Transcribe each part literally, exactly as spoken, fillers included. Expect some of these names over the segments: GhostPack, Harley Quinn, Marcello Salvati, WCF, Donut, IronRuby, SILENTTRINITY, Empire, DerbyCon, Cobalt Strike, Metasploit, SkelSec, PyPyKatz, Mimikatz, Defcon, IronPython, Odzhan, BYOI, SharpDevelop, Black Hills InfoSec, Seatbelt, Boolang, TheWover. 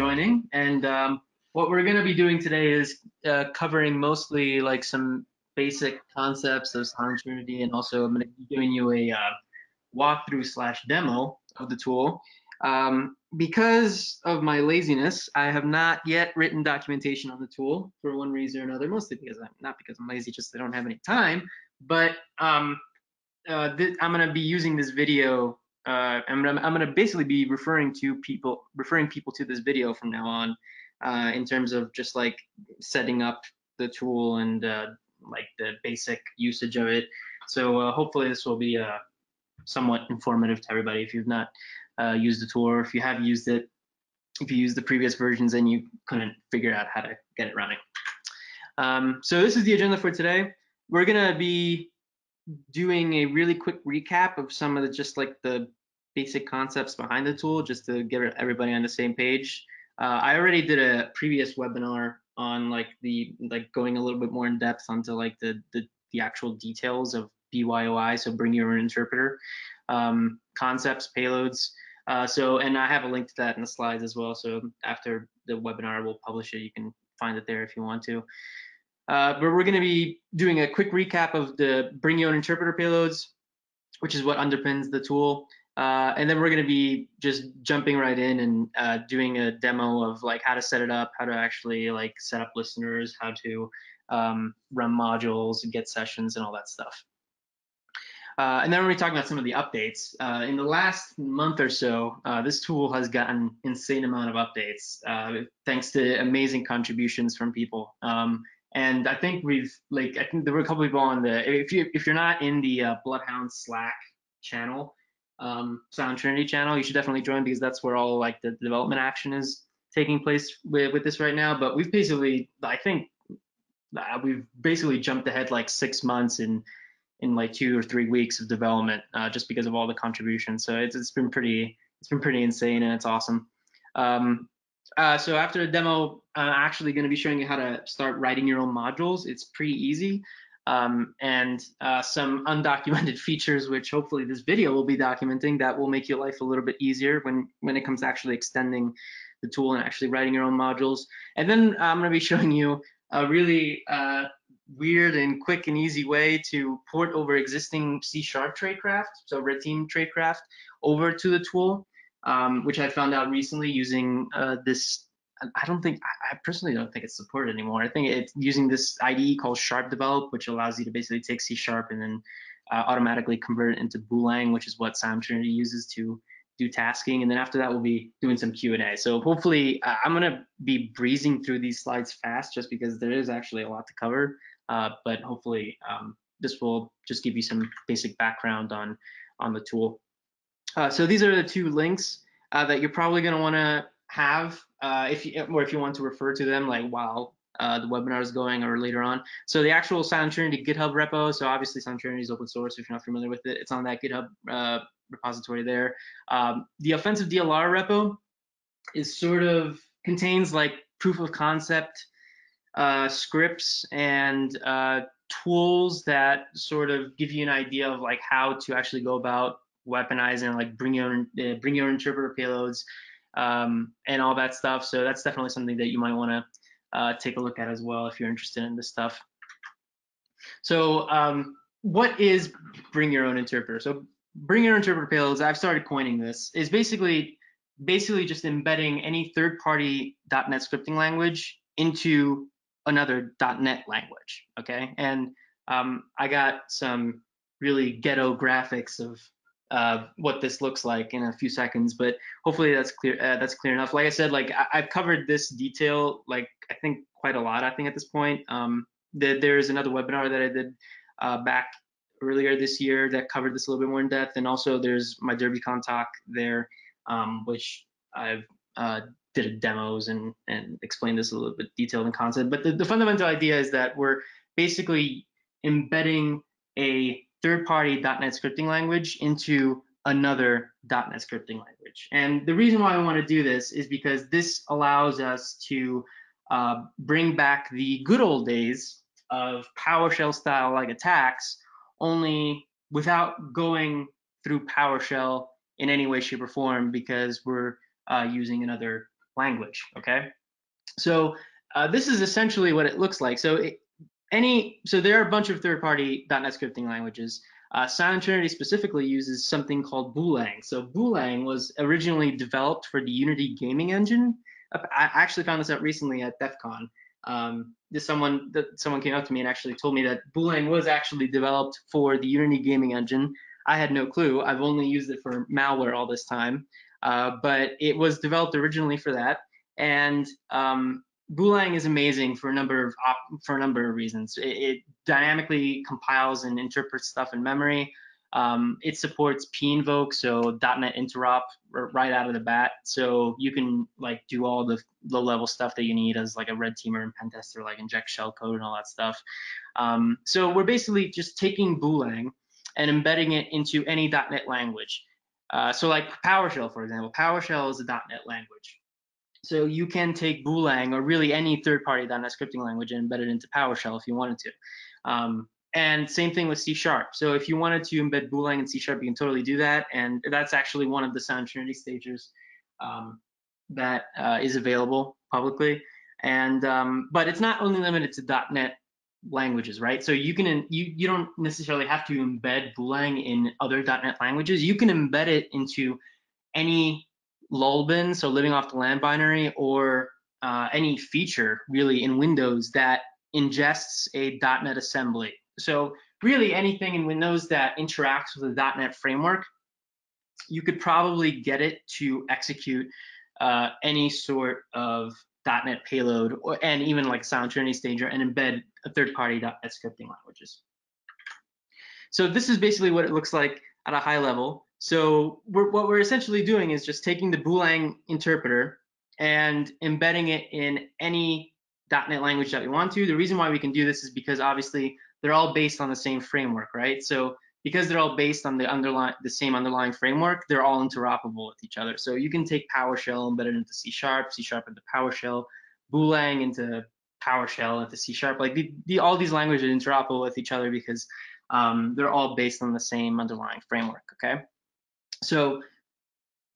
joining. And um, what we're going to be doing today is uh, covering mostly like some basic concepts of SilentTrinity, and also I'm going to be giving you a uh, walkthrough slash demo of the tool. Um, because of my laziness, I have not yet written documentation on the tool for one reason or another, mostly because I'm not because I'm lazy, just I don't have any time. But um, uh, I'm going to be using this video. Uh, I'm going I'm to basically be referring to people, referring people to this video from now on, uh, in terms of just like setting up the tool and uh, like the basic usage of it. So uh, hopefully this will be uh, somewhat informative to everybody. If you've not uh, used the tool, or if you have used it, if you used the previous versions and you couldn't figure out how to get it running. Um, so this is the agenda for today. We're going to be doing a really quick recap of some of the just like the basic concepts behind the tool, just to get everybody on the same page. Uh, I already did a previous webinar on like the like going a little bit more in depth onto like the the, the actual details of B Y O I, so bring your own interpreter, um, concepts, payloads. Uh, so and I have a link to that in the slides as well. So after the webinar, we'll publish it. You can find it there if you want to. Uh, but we're going to be doing a quick recap of the bring your own interpreter payloads, which is what underpins the tool. Uh, and then we're going to be just jumping right in and uh, doing a demo of like how to set it up, how to actually like set up listeners, how to um, run modules and get sessions and all that stuff. Uh, and then we're going to be talking about some of the updates. Uh, in the last month or so, uh, this tool has gotten an insane amount of updates, uh, thanks to amazing contributions from people. Um, And I think we've like I think there were a couple people on the if you if you're not in the uh, Bloodhound Slack channel, um, SilentTrinity channel, you should definitely join, because that's where all like the development action is taking place with, with this right now. But we've basically I think uh, we've basically jumped ahead like six months in in like two or three weeks of development, uh, just because of all the contributions. So it's it's been pretty it's been pretty insane, and it's awesome. Um, Uh, so after the demo, I'm actually going to be showing you how to start writing your own modules. It's pretty easy, um, and uh, some undocumented features, which hopefully this video will be documenting, that will make your life a little bit easier when, when it comes to actually extending the tool and actually writing your own modules. And then I'm going to be showing you a really uh, weird and quick and easy way to port over existing C sharp tradecraft, so Red Team tradecraft, over to the tool. Um, which I found out recently using uh, this. I don't think I personally don't think it's supported anymore. I think it's using this I D E called SharpDevelop, which allows you to basically take C sharp and then uh, automatically convert it into Boolang, which is what SilentTrinity uses to do tasking. And then after that, we'll be doing some Q and A. So hopefully, uh, I'm gonna be breezing through these slides fast, just because there is actually a lot to cover. Uh, but hopefully, um, this will just give you some basic background on on the tool. Uh, so these are the two links uh, that you're probably going to want to have, uh, if you, or if you want to refer to them, like while uh, the webinar is going or later on. So the actual SilentTrinity GitHub repo. So obviously SilentTrinity is open source. If you're not familiar with it, it's on that GitHub uh, repository there. Um, the offensive D L R repo is sort of contains like proof of concept uh, scripts and uh, tools that sort of give you an idea of like how to actually go about weaponizing, like bring your own, uh, bring your own interpreter payloads, um, and all that stuff. So that's definitely something that you might want to uh, take a look at as well if you're interested in this stuff. So um, what is bring your own interpreter? So bring your own interpreter payloads, I've started coining this, is basically basically just embedding any third-party dot net scripting language into another dot net language. Okay, and um, I got some really ghetto graphics of Uh, what this looks like in a few seconds, but hopefully that's clear. Uh, that's clear enough. Like I said, like I I've covered this detail, like I think quite a lot. I think at this point, um, that there is another webinar that I did uh, back earlier this year that covered this a little bit more in depth, and also there's my DerbyCon talk there, um, which I've uh, did demos and and explained this a little bit detailed in concept. But the, the fundamental idea is that we're basically embedding a third-party dot net scripting language into another dot net scripting language. And the reason why I want to do this is because this allows us to uh, bring back the good old days of PowerShell-style like attacks, only without going through PowerShell in any way, shape, or form, because we're uh, using another language, okay? So uh, this is essentially what it looks like. So it, any, so there are a bunch of third-party dot net scripting languages. Uh, SILENTTRINITY specifically uses something called Boolang. So Boolang was originally developed for the Unity gaming engine. I actually found this out recently at DefCon. Um, this someone that someone came up to me and actually told me that Boolang was actually developed for the Unity gaming engine. I had no clue. I've only used it for malware all this time, uh, but it was developed originally for that. And um, Boolang is amazing for a number of op for a number of reasons. It, it dynamically compiles and interprets stuff in memory. Um, it supports pinvoke, so dot net interop right out of the bat. So you can like do all the low level stuff that you need as like a red teamer and pen tester, like inject shellcode and all that stuff. Um, so we're basically just taking Boolang and embedding it into any dot net language. Uh, so like PowerShell, for example, PowerShell is a dot net language. So you can take Boolang or really any third party dot net scripting language and embed it into PowerShell if you wanted to. Um, And same thing with C Sharp. So if you wanted to embed Boolang in C Sharp, you can totally do that. And that's actually one of the SILENTTRINITY stagers um, that uh, is available publicly. And um, but it's not only limited to dot net languages, right? So you can you you don't necessarily have to embed Boolang in other dot net languages. You can embed it into any lulbin, so living off the land binary, or uh, any feature really in Windows that ingests a dot net assembly. So really anything in Windows that interacts with the dot net framework, you could probably get it to execute uh, any sort of dot net payload or, and even like SILENTTRINITY stager and embed a third-party dot net scripting languages. So this is basically what it looks like at a high level. So we're, what we're essentially doing is just taking the Boolang interpreter and embedding it in any dot net language that we want to. The reason why we can do this is because obviously they're all based on the same framework, right? So because they're all based on the underlying, the same underlying framework, they're all interoperable with each other. So you can take PowerShell, embed it into C Sharp, C Sharp into PowerShell, Boolang into PowerShell into C Sharp. Like the, the, all these languages are interoperable with each other because um, they're all based on the same underlying framework. Okay. So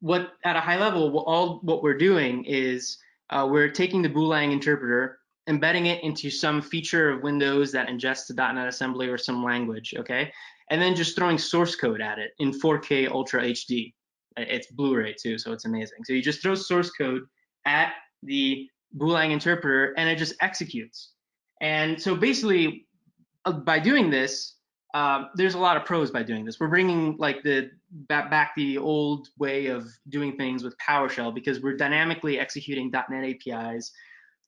what at a high level, all what we're doing is uh, we're taking the Boolang interpreter, embedding it into some feature of Windows that ingests the dot net assembly or some language, okay? And then just throwing source code at it in four K Ultra H D. It's Blu-ray too, so it's amazing. So you just throw source code at the Boolang interpreter and it just executes. And so basically by doing this, uh, there's a lot of pros by doing this. We're bringing like the back the old way of doing things with PowerShell because we're dynamically executing dot net A P Is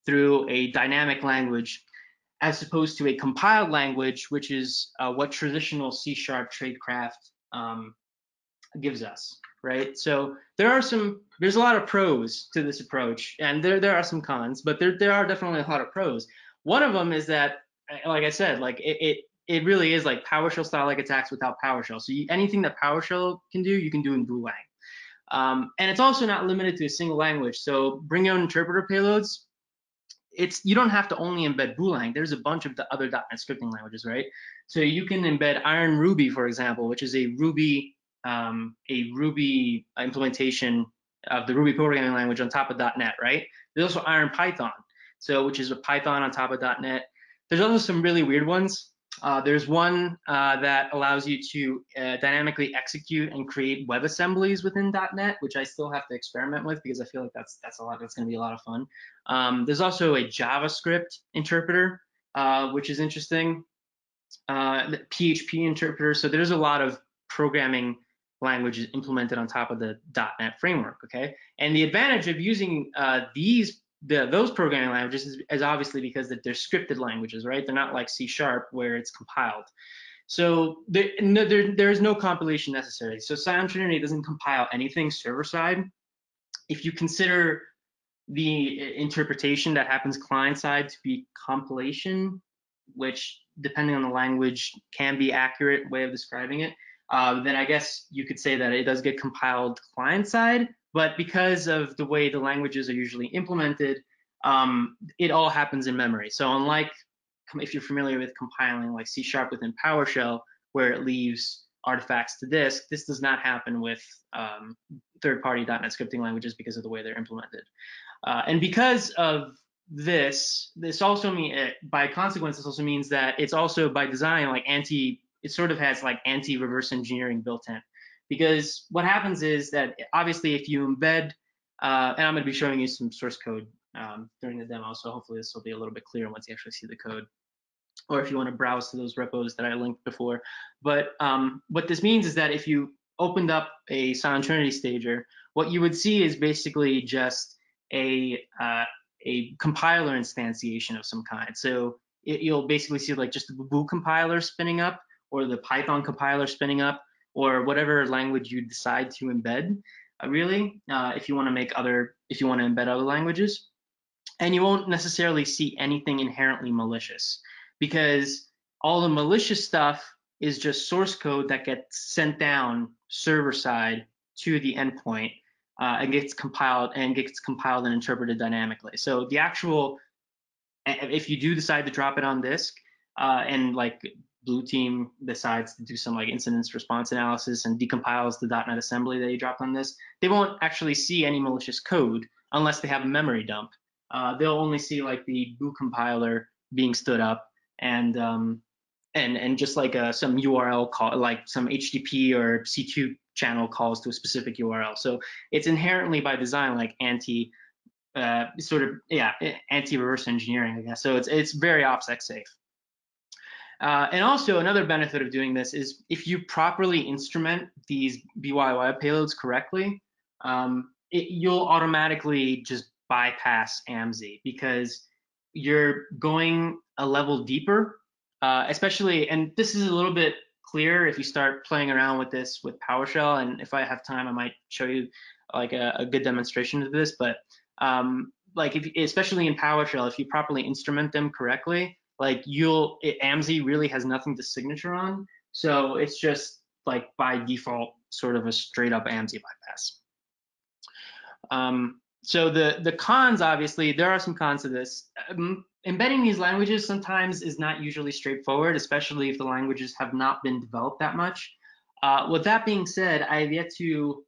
through a dynamic language as opposed to a compiled language, which is uh, what traditional C-sharp tradecraft um, gives us, right? So there are some, there's a lot of pros to this approach, and there there are some cons, but there, there are definitely a lot of pros. One of them is that, like I said, like it it, it really is like PowerShell-style-like attacks without PowerShell. So you, anything that PowerShell can do, you can do in Boolang. Um, and it's also not limited to a single language. So bring your own interpreter payloads, it's you don't have to only embed Boolang. There's a bunch of the other dot net scripting languages, right? So you can embed IronRuby, for example, which is a Ruby um, a Ruby implementation of the Ruby programming language on top of dot net, right? There's also IronPython, so which is a Python on top of dot net. There's also some really weird ones. Uh, there's one uh, that allows you to uh, dynamically execute and create web assemblies within dot net, which I still have to experiment with because I feel like that's that's a lot. That's going to be a lot of fun. Um, there's also a JavaScript interpreter, uh, which is interesting. Uh, the P H P interpreter. So there's a lot of programming languages implemented on top of the dot net framework. Okay, and the advantage of using uh, these. The, those programming languages is, is obviously because that they're scripted languages, right? They're not like C Sharp where it's compiled. So there, no, there, there is no compilation necessary. So SILENTTRINITY doesn't compile anything server-side. If you consider the interpretation that happens client-side to be compilation, which depending on the language can be accurate way of describing it, uh, then I guess you could say that it does get compiled client-side. But because of the way the languages are usually implemented, um, it all happens in memory. So unlike if you're familiar with compiling like C Sharp within PowerShell, where it leaves artifacts to disk. This does not happen with um, third-party .NET scripting languages because of the way they're implemented. Uh, and because of this, this also mean it, by consequence, this also means that it's also by design like anti, it sort of has like anti-reverse engineering built in. Because what happens is that obviously if you embed, uh, and I'm going to be showing you some source code um, during the demo, so hopefully this will be a little bit clearer once you actually see the code, or if you want to browse to those repos that I linked before. But um, what this means is that if you opened up a SILENTTRINITY stager, what you would see is basically just a uh, a compiler instantiation of some kind. So it, you'll basically see like just the Boo compiler spinning up, or the Python compiler spinning up, or whatever language you decide to embed, uh, really, uh, if you want to make other, if you want to embed other languages. And you won't necessarily see anything inherently malicious, because all the malicious stuff is just source code that gets sent down server side to the endpoint uh, and gets compiled and gets compiled and interpreted dynamically. So the actual, if you do decide to drop it on disk uh, and like blue team decides to do some like incident response analysis and decompiles the .NET assembly that you dropped on this, they won't actually see any malicious code unless they have a memory dump. Uh, they'll only see like the Boo compiler being stood up, and um, and and just like uh, some U R L call, like some H T T P or C two channel calls to a specific U R L. So it's inherently by design like anti, uh, sort of yeah, anti reverse engineering, I guess. So it's it's very OPSEC safe. Uh, and also another benefit of doing this is if you properly instrument these B Y O I payloads correctly, um, it, you'll automatically just bypass A M S I, because you're going a level deeper, uh, especially, and this is a little bit clearer if you start playing around with this with PowerShell, and if I have time, I might show you like a, a good demonstration of this, but um, like if, especially in PowerShell, if you properly instrument them correctly, like you'll, it, A M S I really has nothing to signature on. So it's just like by default, sort of a straight up A M S I bypass. Um, So the, the cons, obviously, there are some cons to this. Um, embedding these languages sometimes is not usually straightforward, especially if the languages have not been developed that much. Uh, with that being said, I have yet to,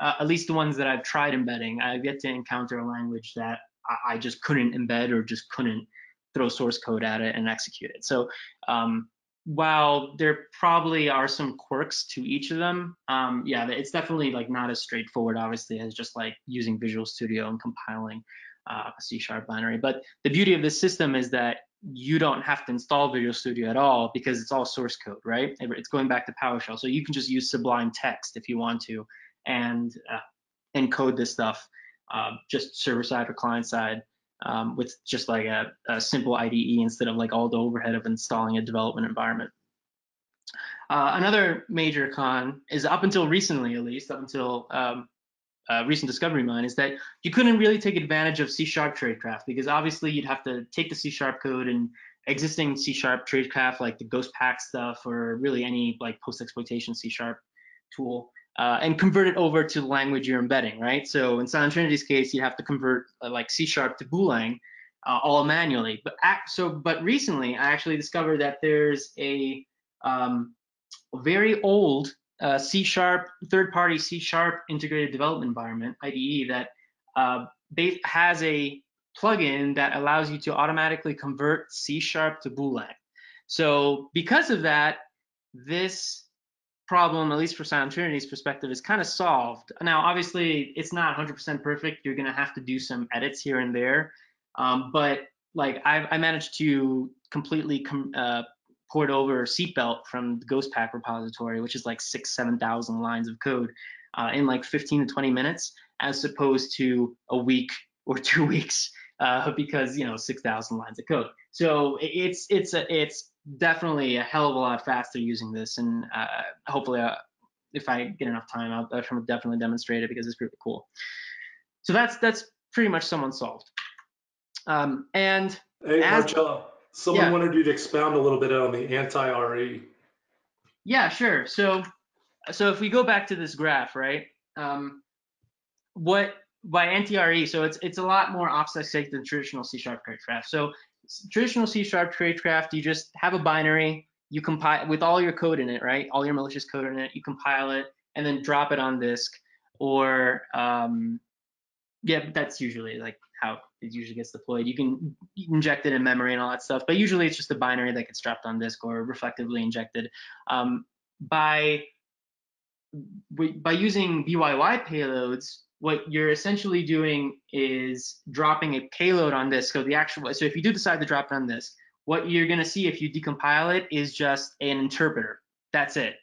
uh, at least the ones that I've tried embedding, I have yet to encounter a language that I, I just couldn't embed or just couldn't throw source code at it and execute it. So um, while there probably are some quirks to each of them, um, yeah, it's definitely like not as straightforward, obviously, as just like using Visual Studio and compiling uh, a C sharp binary. But the beauty of this system is that you don't have to install Visual Studio at all, because it's all source code, right? It's going back to PowerShell. So you can just use Sublime Text if you want to, and uh, encode this stuff uh, just server-side or client-side. Um, with just like a, a simple I D E instead of like all the overhead of installing a development environment. Uh, another major con is, up until recently, at least, up until um, a recent discovery of mine, is that you couldn't really take advantage of C sharp tradecraft, because obviously you'd have to take the C sharp code and existing C sharp tradecraft, like the GhostPack stuff or really any like post-exploitation C sharp tool, Uh, and convert it over to the language you're embedding, right? So in SILENTTRINITY's case, you have to convert uh, like C sharp to Boolang uh, all manually. But so, but recently, I actually discovered that there's a um, very old uh, C sharp, third-party C sharp integrated development environment, I D E, that uh, has a plugin that allows you to automatically convert C sharp to Boolang. So because of that, this problem, at least for SILENTTRINITY's perspective, is kind of solved. Now, obviously, it's not one hundred percent perfect. You're going to have to do some edits here and there. Um, but like I, I managed to completely com uh, port over Seatbelt from the GhostPack repository, which is like six, seven thousand lines of code uh, in like fifteen to twenty minutes, as opposed to a week or two weeks, uh, because you know six thousand lines of code. So it's it's a, it's definitely a hell of a lot faster using this, and uh, hopefully uh, if I get enough time, I'll, I'll definitely demonstrate it, because it's pretty cool. So that's that's pretty much someone solved. Um, and hey, as, Marcello, someone yeah. wanted you to expound a little bit on the anti-R E. Yeah, sure. So so if we go back to this graph, right? Um, what by anti-R E? So it's it's a lot more OPSEC safe than traditional C sharp tradecraft. So traditional C sharp tradecraft, you just have a binary, you compile with all your code in it, right? All your malicious code in it, you compile it and then drop it on disk, or um, yeah, that's usually like how it usually gets deployed. You can inject it in memory and all that stuff, but usually it's just a binary that gets dropped on disk or reflectively injected. Um, by by using B Y O I payloads, what you're essentially doing is dropping a payload on disk. So the actual, so if you do decide to drop it on disk, what you're going to see if you decompile it is just an interpreter. That's it.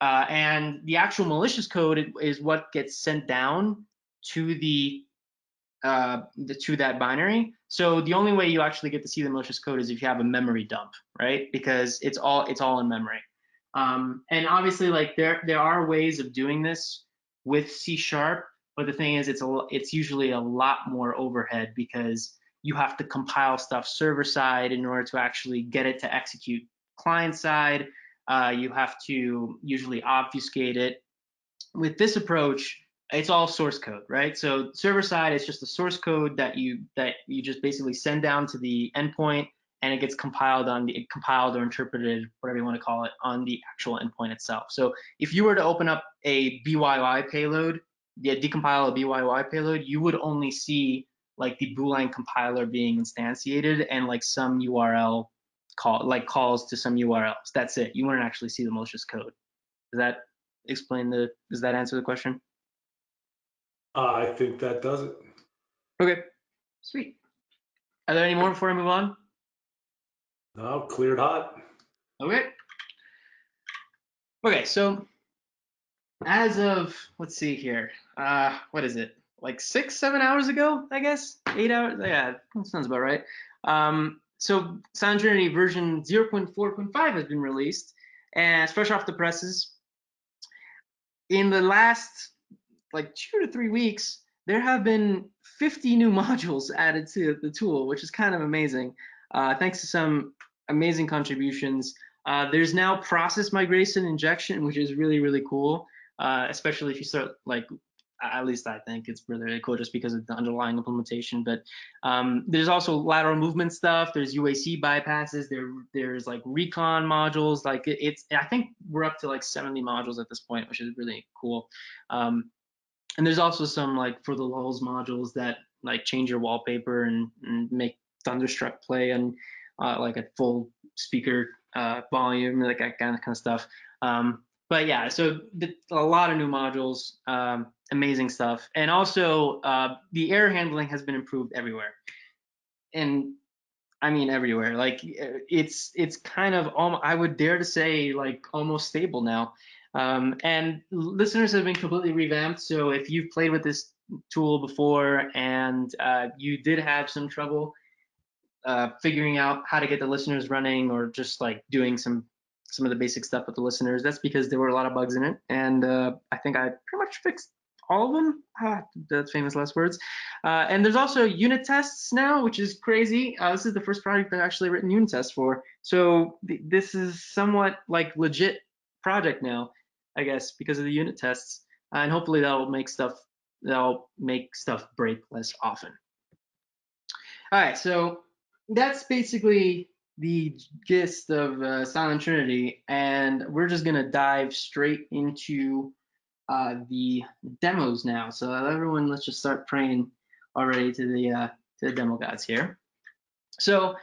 Uh, and the actual malicious code is what gets sent down to the, uh, the to that binary. So the only way you actually get to see the malicious code is if you have a memory dump, right? Because it's all it's all in memory. Um, and obviously, like there there are ways of doing this with C sharp, but the thing is, it's a it's usually a lot more overhead because you have to compile stuff server side in order to actually get it to execute client side. Uh, you have to usually obfuscate it. With this approach, it's all source code, right? So server side, it's just the source code that you that you just basically send down to the endpoint, and it gets compiled on the compiled or interpreted, whatever you want to call it, on the actual endpoint itself. So if you were to open up a B Y O I payload, yeah, decompile a B Y O I payload, you would only see like the Boolang compiler being instantiated and like some U R L call, like calls to some U R Ls. That's it. You wouldn't actually see the malicious code. Does that explain the? Does that answer the question? Uh, I think that does it. Okay, sweet. Are there any more before I move on? No, cleared hot. Okay. Okay, so as of, let's see here, uh, what is it? Like six, seven hours ago, I guess, eight hours. Yeah, that sounds about right. Um, so SILENTTRINITY version zero point four point five has been released, and it's fresh off the presses. In the last like two to three weeks, there have been fifty new modules added to the tool, which is kind of amazing. Uh, thanks to some amazing contributions. Uh, there's now process migration injection, which is really, really cool. Uh, especially if you start like, at least I think it's really cool just because of the underlying implementation. But um, there's also lateral movement stuff. There's U A C bypasses. There, there's like recon modules. Like it, it's, I think we're up to like seventy modules at this point, which is really cool. Um, and there's also some like for the lulz modules that like change your wallpaper and, and make Thunderstruck play and uh, like a full speaker uh, volume, like that kind of kind of stuff. Um, But yeah, so the, a lot of new modules, um, amazing stuff. And also uh, the error handling has been improved everywhere. And I mean everywhere, like it's it's kind of, um, I would dare to say like almost stable now. Um, and listeners have been completely revamped. So if you've played with this tool before and uh, you did have some trouble uh, figuring out how to get the listeners running or just like doing some some of the basic stuff with the listeners, that's because there were a lot of bugs in it. And uh, I think I pretty much fixed all of them. Ah, that's famous last words. Uh, and there's also unit tests now, which is crazy. Uh, this is the first project I've actually written unit tests for. So th this is somewhat like legit project now, I guess, because of the unit tests. Uh, and hopefully that'll make stuff, that'll make stuff break less often. All right, so that's basically the gist of uh, SILENTTRINITY, and we're just gonna dive straight into uh, the demos now. So everyone, let's just start praying already to the uh, to the demo gods here. So,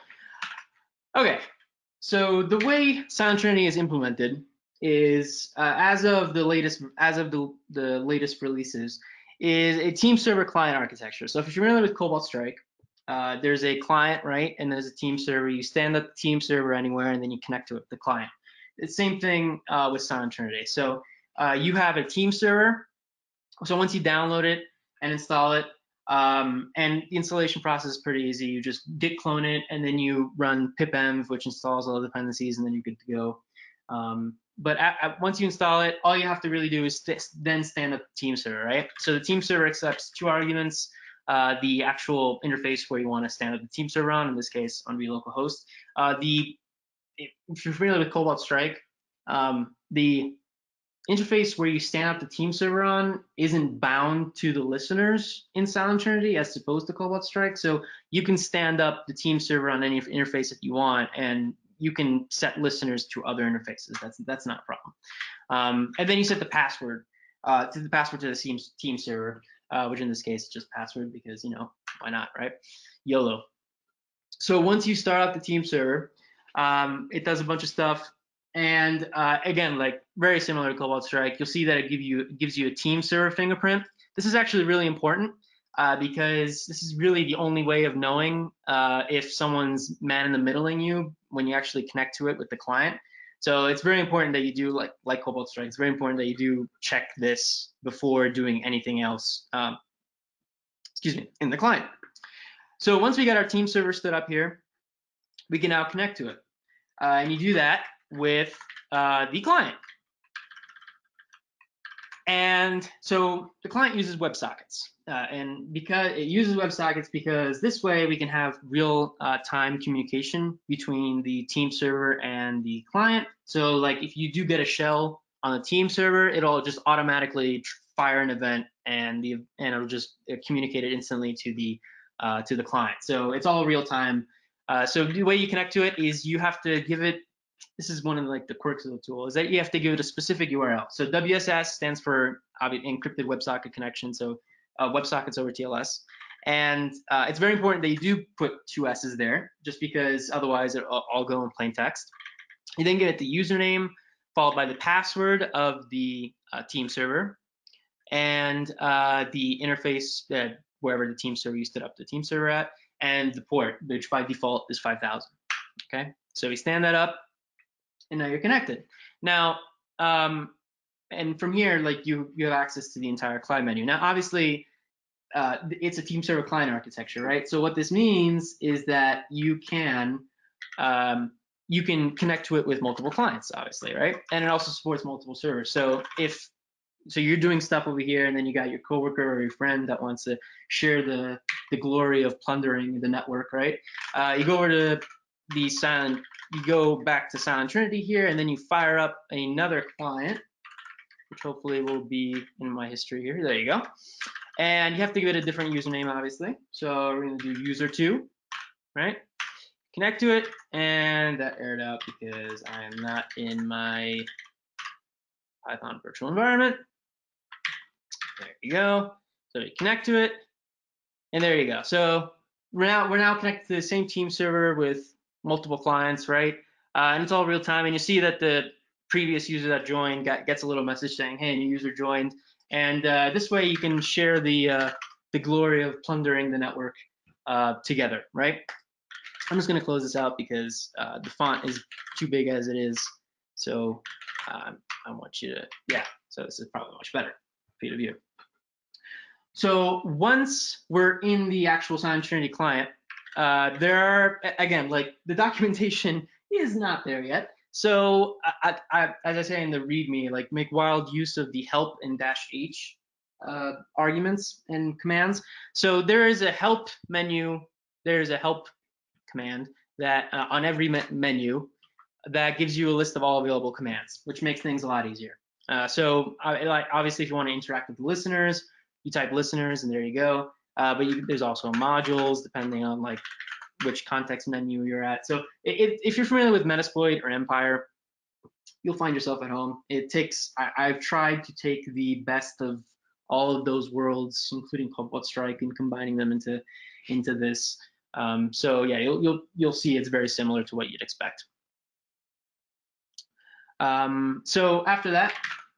okay, so the way SILENTTRINITY is implemented is uh, as of the latest as of the the latest releases is a team server client architecture. So if you're familiar with Cobalt Strike, Uh, there's a client, right? And there's a team server. You stand up the team server anywhere, and then you connect to it, the client. The same thing uh, with SILENTTRINITY. So uh, you have a team server. So once you download it and install it, um, and the installation process is pretty easy. You just git clone it, and then you run pipenv, which installs all the dependencies, and then you're good to go. Um, but at, at, once you install it, all you have to really do is st then stand up the team server, right? So the team server accepts two arguments. Uh, the actual interface where you want to stand up the team server on, in this case, on localhost. Uh, the, if you're familiar with Cobalt Strike, um, the interface where you stand up the team server on isn't bound to the listeners in SILENTTRINITY as opposed to Cobalt Strike. So you can stand up the team server on any interface that you want, and you can set listeners to other interfaces. That's that's not a problem. Um, and then you set the password uh, to the password to the team, team server, uh, which in this case is just password because, you know, why not, right? YOLO. So once you start up the team server, um, it does a bunch of stuff. And uh, again, like very similar to Cobalt Strike, you'll see that it give you it gives you a team server fingerprint. This is actually really important uh, because this is really the only way of knowing uh, if someone's man in the middling you when you actually connect to it with the client. So it's very important that you do like like Cobalt Strike. It's very important that you do check this before doing anything else. Um, excuse me, in the client. So once we got our team server stood up here, we can now connect to it, uh, and you do that with uh, the client. And so the client uses WebSockets, uh, and because it uses WebSockets, because this way we can have real uh, time communication between the team server and the client. So like if you do get a shell on the team server, it'll just automatically fire an event, and the and it'll just communicate it instantly to the uh, to the client. So it's all real time. Uh, so the way you connect to it is you have to give it. This is one of the, like the quirks of the tool is that you have to give it a specific U R L. So W S S stands for encrypted WebSocket connection. So uh, WebSockets over T L S, and uh, it's very important that you do put two S's there, just because otherwise it'll all go in plain text. You then get the username followed by the password of the uh, team server, and uh, the interface that wherever the team server you stood up the team server at, and the port, which by default is five thousand. Okay, so we stand that up. And now you're connected. Now, um, and from here, like you, you have access to the entire client menu. Now, obviously, uh, it's a team server client architecture, right? So what this means is that you can, um, you can connect to it with multiple clients, obviously, right? And it also supports multiple servers. So if, so you're doing stuff over here, and then you got your coworker or your friend that wants to share the the glory of plundering the network, right? Uh, you go over to the silent. You go back to SILENTTRINITY here, and then you fire up another client, which hopefully will be in my history here. There you go. And you have to give it a different username, obviously. So we're going to do user two, right? Connect to it, and that aired out because I am not in my Python virtual environment. There you go. So you connect to it, and there you go. So we're now we're now connected to the same team server with multiple clients, right? Uh, and it's all real time. And you see that the previous user that joined got, gets a little message saying, "Hey, new user joined." And uh, this way, you can share the uh, the glory of plundering the network uh, together, right? I'm just going to close this out because uh, the font is too big as it is. So um, I want you to, yeah. So this is probably much better for you to view. So once we're in the actual SILENTTRINITY client. Uh, there are, again, like the documentation is not there yet. So I, I, as I say in the README, like make wild use of the help and dash H uh, arguments and commands. So there is a help menu. There is a help command that uh, on every me menu that gives you a list of all available commands, which makes things a lot easier. Uh, so uh, obviously, if you want to interact with the listeners, you type listeners and there you go. Uh, but you, there's also modules depending on like which context menu you're at. So if, if you're familiar with Metasploit or Empire, you'll find yourself at home. It takes, I, I've tried to take the best of all of those worlds, including Cobalt Strike, and combining them into into this. Um, so yeah, you'll, you'll, you'll see it's very similar to what you'd expect. Um, so after that,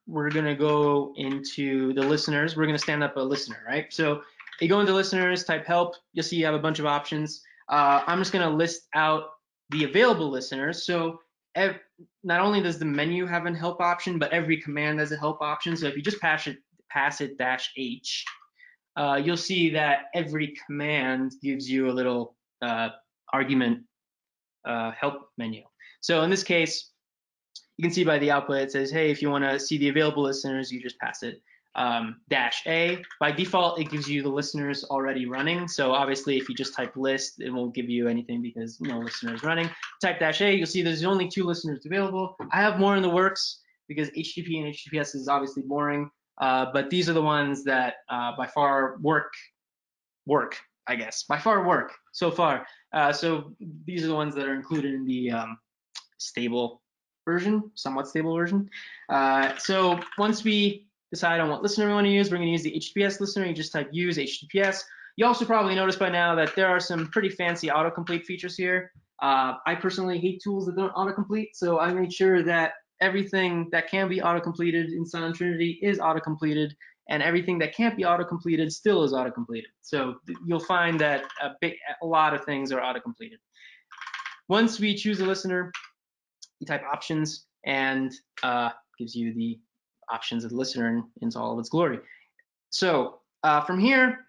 we're gonna go into the listeners. We're gonna stand up a listener, right? So you go into listeners, type help, you'll see you have a bunch of options. Uh, I'm just gonna list out the available listeners. So ev not only does the menu have a help option, but every command has a help option. So if you just pass it, pass it dash H, uh, you'll see that every command gives you a little uh, argument uh, help menu. So in this case, you can see by the output, it says, hey, if you wanna see the available listeners, you just pass it. Um, dash A. By default, it gives you the listeners already running. So obviously, if you just type list, it won't give you anything because no listeners running. Type dash A, you'll see there's only two listeners available. I have more in the works because H T T P and H T T P S is obviously boring, uh, but these are the ones that uh, by far work, work, I guess, by far work so far. Uh, so these are the ones that are included in the um, stable version, somewhat stable version. Uh, so once we decide on what listener we want to use, we're going to use the H T T P S listener. You just type use H T T P S. You also probably noticed by now that there are some pretty fancy autocomplete features here. Uh, I personally hate tools that don't autocomplete, so I made sure that everything that can be autocompleted in SILENTTRINITY is autocompleted, and everything that can't be autocompleted still is autocompleted. So you'll find that a, big, a lot of things are autocompleted. Once we choose a listener, you type options, and uh, gives you the options of the listener in, in all of its glory. So uh, from here,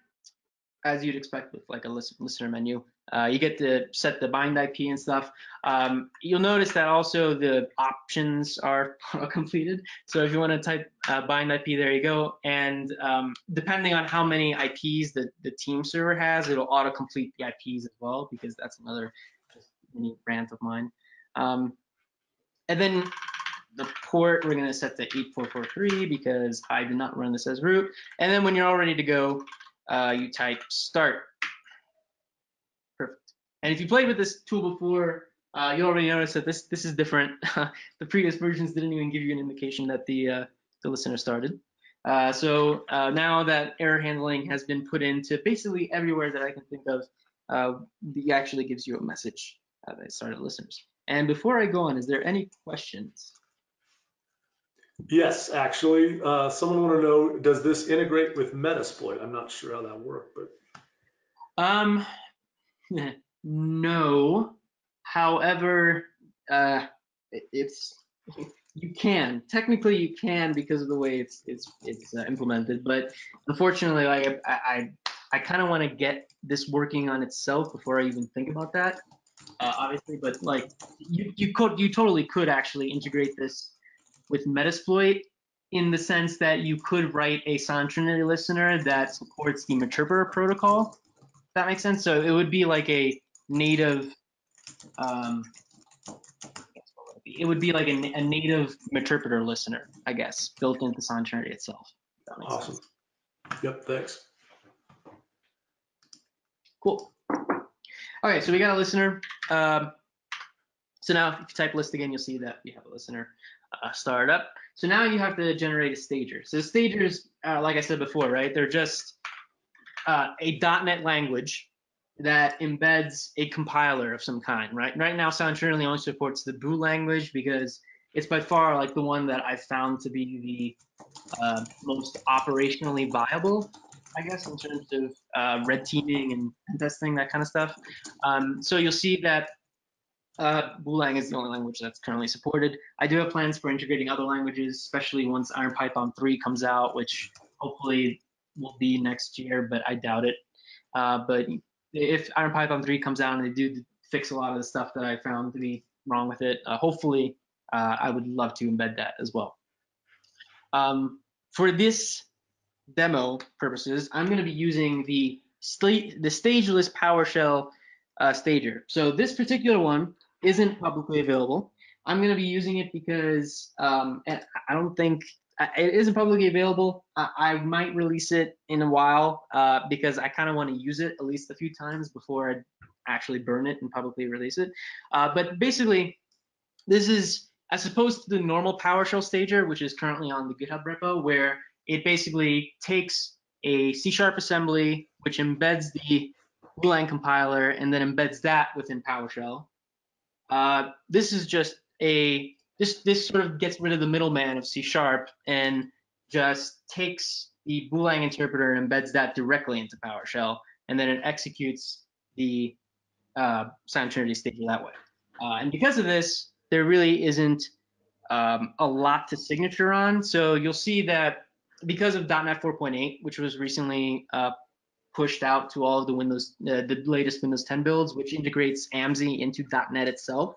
as you'd expect with like a listen, listener menu, uh, you get to set the bind I P and stuff. Um, you'll notice that also the options are completed. So if you want to type uh, bind I P, there you go. And um, depending on how many I Ps the, the team server has, it'll autocomplete the I Ps as well, because that's another mini rant of mine. Um, and then the port, we're going to set to eight four four three because I did not run this as root. And then when you're all ready to go, Uh, you type start. Perfect. And if you played with this tool before, uh, you already noticed that this this is different. The previous versions didn't even give you an indication that the uh, the listener started. Uh, so uh, now that error handling has been put into basically everywhere that I can think of, uh, it actually gives you a message uh, that started listeners. And before I go on, is there any questions? Yes, actually, uh, someone want to know, does this integrate with Metasploit? I'm not sure how that worked, but um, no. However, uh, it's you can technically you can because of the way it's it's it's uh, implemented. But unfortunately, like I I, I kind of want to get this working on itself before I even think about that. Uh, obviously, but like you you could you totally could actually integrate this with Metasploit, in the sense that you could write a SILENTTRINITY listener that supports the Meterper protocol. If that makes sense. So it would be like a native, um, it would be like a, a native Meterpreter listener, I guess, built into SILENTTRINITY itself. That makes awesome. Sense. Yep. Thanks. Cool. All right. So we got a listener. Um, so now if you type list again, you'll see that we have a listener. Uh, start up. So now you have to generate a stager. So stagers, uh, like I said before, right? They're just uh, a dot net language that embeds a compiler of some kind, right? Right now, SILENTTRINITY only supports the Boo language because it's by far like the one that I found to be the uh, most operationally viable, I guess, in terms of uh, red teaming and testing, that kind of stuff. Um, so you'll see that Uh, Boolang is the only language that's currently supported. I do have plans for integrating other languages, especially once IronPython three comes out, which hopefully will be next year, but I doubt it. Uh, but if IronPython three comes out and they do fix a lot of the stuff that I found to be wrong with it, uh, hopefully uh, I would love to embed that as well. Um, for this demo purposes, I'm going to be using the, st the stageless PowerShell uh, stager. So this particular one isn't publicly available. I'm going to be using it because um, I don't think it isn't publicly available. I, I might release it in a while uh, because I kind of want to use it at least a few times before I actually burn it and publicly release it. Uh, but basically, this is as opposed to the normal PowerShell stager, which is currently on the GitHub repo, where it basically takes a C sharp assembly, which embeds the Boolang compiler, and then embeds that within PowerShell. Uh, this is just a, this this sort of gets rid of the middleman of C sharp and just takes the Boolang interpreter and embeds that directly into PowerShell, and then it executes the uh, SILENTTRINITY stager that way. Uh, and because of this, there really isn't um, a lot to signature on. So you'll see that because of dot net four point eight, which was recently uh, pushed out to all of the Windows, uh, the latest Windows ten builds, which integrates A M S I into dot net itself.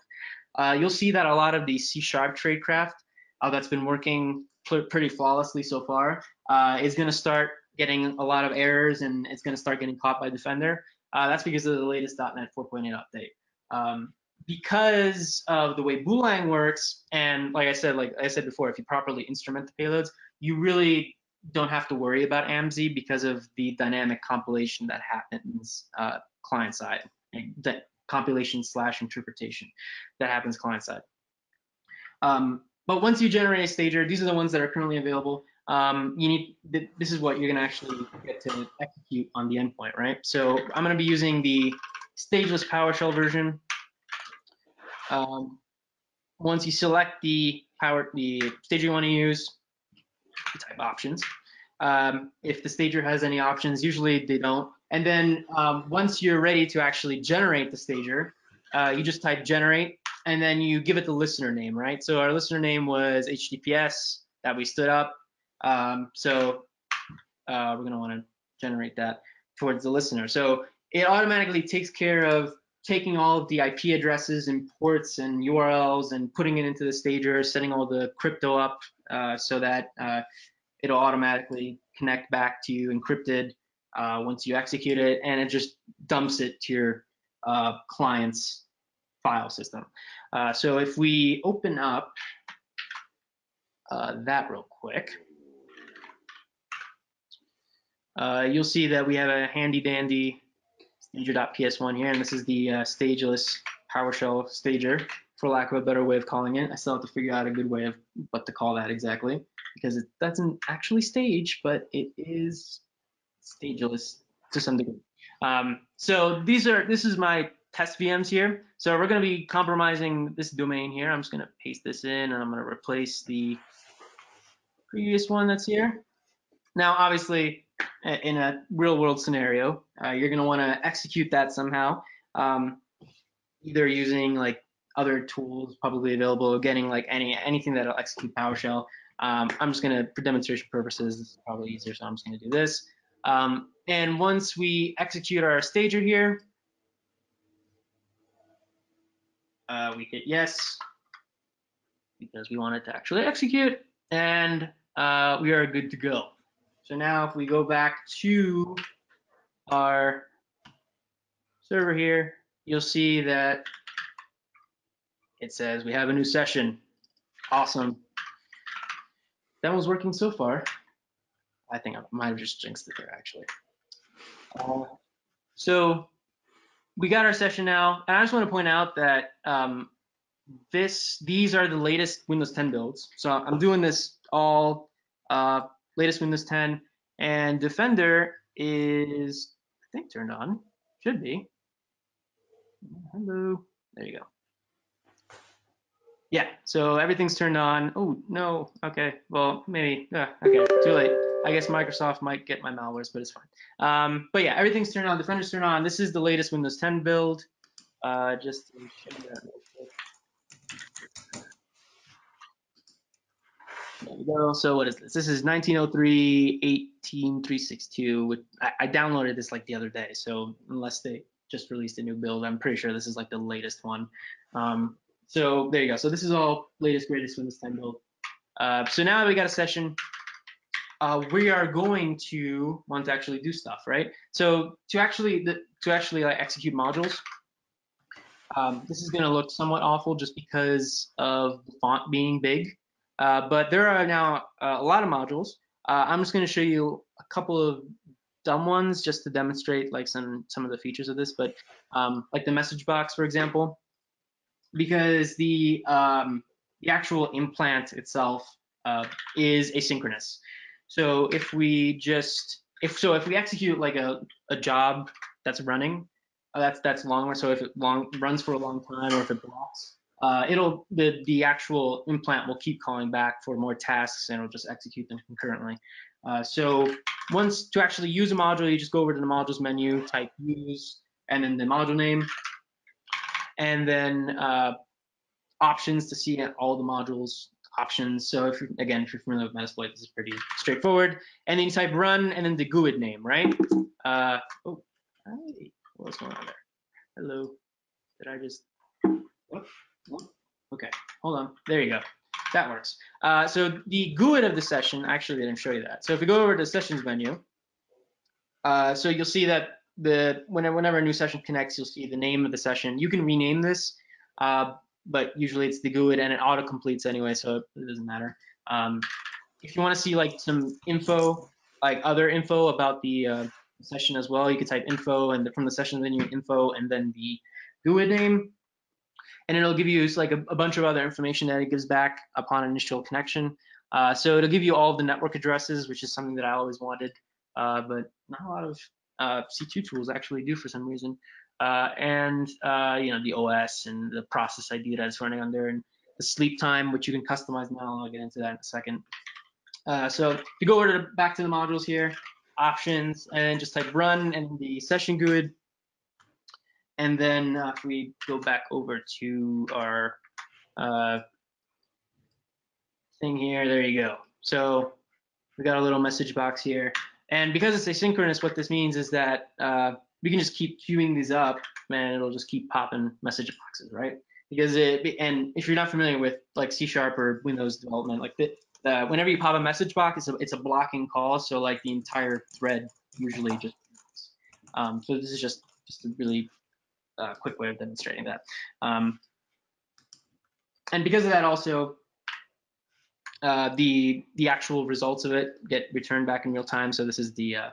Uh, you'll see that a lot of the C sharp tradecraft uh, that's been working pretty flawlessly so far uh, is going to start getting a lot of errors, and it's going to start getting caught by Defender. Uh, that's because of the latest dot net four point eight update. Um, because of the way Boolang works, and like I said, like I said before, if you properly instrument the payloads, you really don't have to worry about A M S I because of the dynamic compilation that happens uh, client side, that compilation slash interpretation that happens client side. Um, but once you generate a stager, these are the ones that are currently available. Um, you need th this is what you're gonna actually get to execute on the endpoint, right? So I'm gonna be using the stageless PowerShell version. Um, once you select the power the stager you want to use, type options. Um, if the stager has any options, usually they don't. And then um, once you're ready to actually generate the stager, uh, you just type generate, and then you give it the listener name, right? So our listener name was H T T P S that we stood up. Um, so uh, we're gonna wanna generate that towards the listener. So it automatically takes care of taking all of the I P addresses and ports and U R Ls and putting it into the stager, setting all the crypto up uh, so that uh, it'll automatically connect back to you encrypted uh, once you execute it, and it just dumps it to your uh, client's file system. Uh, so if we open up uh, that real quick, uh, you'll see that we have a handy dandy stager dot P S one here, and this is the uh, stageless PowerShell stager, for lack of a better way of calling it. I still have to figure out a good way of what to call that exactly, because it doesn't actually stage, but it is stageless to some degree. Um, so these are this is my test V Ms here. So we're going to be compromising this domain here. I'm just going to paste this in, and I'm going to replace the previous one that's here. Now, obviously, in a real world scenario, uh, you're going to want to execute that somehow, um, either using like other tools probably available, getting like any anything that'll execute PowerShell. Um, I'm just going to, for demonstration purposes, this is probably easier, so I'm just going to do this. Um, and once we execute our stager here, uh, we hit yes, because we want it to actually execute, and uh, we are good to go. So now if we go back to our server here, you'll see that it says we have a new session. Awesome. That was working so far. I think I might have just jinxed it there, actually. Uh, so we got our session now, and I just want to point out that um, this these are the latest Windows ten builds. So I'm doing this all uh, latest Windows ten, and Defender is, I think, turned on. Should be. Hello. There you go. Yeah, so everything's turned on. Oh, no. Okay, well, maybe. Uh, okay, too late. I guess Microsoft might get my malwares, but it's fine. Um, but yeah, everything's turned on. Defender's turned on. This is the latest Windows ten build. Uh, just to show you that real quick. There we go. So what is this? This is nineteen oh three eighteen three sixty-two. With, I, I downloaded this like the other day, so unless they just released a new build, I'm pretty sure this is like the latest one. Um, So there you go. So this is all latest, greatest Windows ten build. Uh, so now that we got a session, uh, we are going to want to actually do stuff, right? So to actually the, to actually like execute modules, um, this is going to look somewhat awful just because of the font being big. Uh, but there are now uh, a lot of modules. Uh, I'm just going to show you a couple of dumb ones just to demonstrate like some some of the features of this. But um, like the message box, for example. Because the um, the actual implant itself uh, is asynchronous. So if we just if so if we execute like a, a job that's running, uh, that's that's longer. So if it long runs for a long time, or if it blocks, uh, it'll the the actual implant will keep calling back for more tasks, and it'll just execute them concurrently. Uh, so once to actually use a module, you just go over to the modules menu, type use, and then the module name. And then uh, options to see all the modules options. So if again, if you're familiar with Metasploit, this is pretty straightforward. And then you type run and then the G U I D name, right? Uh, oh, hi. What's going on there? Hello. Did I just? Whoop, whoop. Okay, hold on. There you go. That works. Uh, so the G U I D of the session, actually, I didn't show you that. So if we go over to the sessions menu, uh, so you'll see that. The whenever, whenever a new session connects, you'll see the name of the session. You can rename this, uh, but usually it's the G U I D, and it auto completes anyway, so it, it doesn't matter. Um, if you want to see like some info, like other info about the uh, session as well, you can type info and the, from the session menu info and then the G U I D name. and it'll give you like a, a bunch of other information that it gives back upon initial connection. Uh, so it'll give you all of the network addresses, which is something that I always wanted, uh, but not a lot of uh, C two tools actually do for some reason. Uh, and uh, you know, the O S and the process I D that's running on there, and the sleep time, which you can customize now. I'll get into that in a second. Uh, so to go over to back to the modules here, options, and just type run and the session G U I D. And then uh, if we go back over to our uh, thing here, there you go. So we got a little message box here. And because it's asynchronous, what this means is that uh, we can just keep queuing these up and it'll just keep popping message boxes, right? Because it, and if you're not familiar with like C Sharp or Windows development, like the, uh, whenever you pop a message box, it's a, it's a blocking call. So like the entire thread usually just, um, so this is just, just a really uh, quick way of demonstrating that. Um, and because of that also, uh, the, the actual results of it get returned back in real time. So this is the, uh,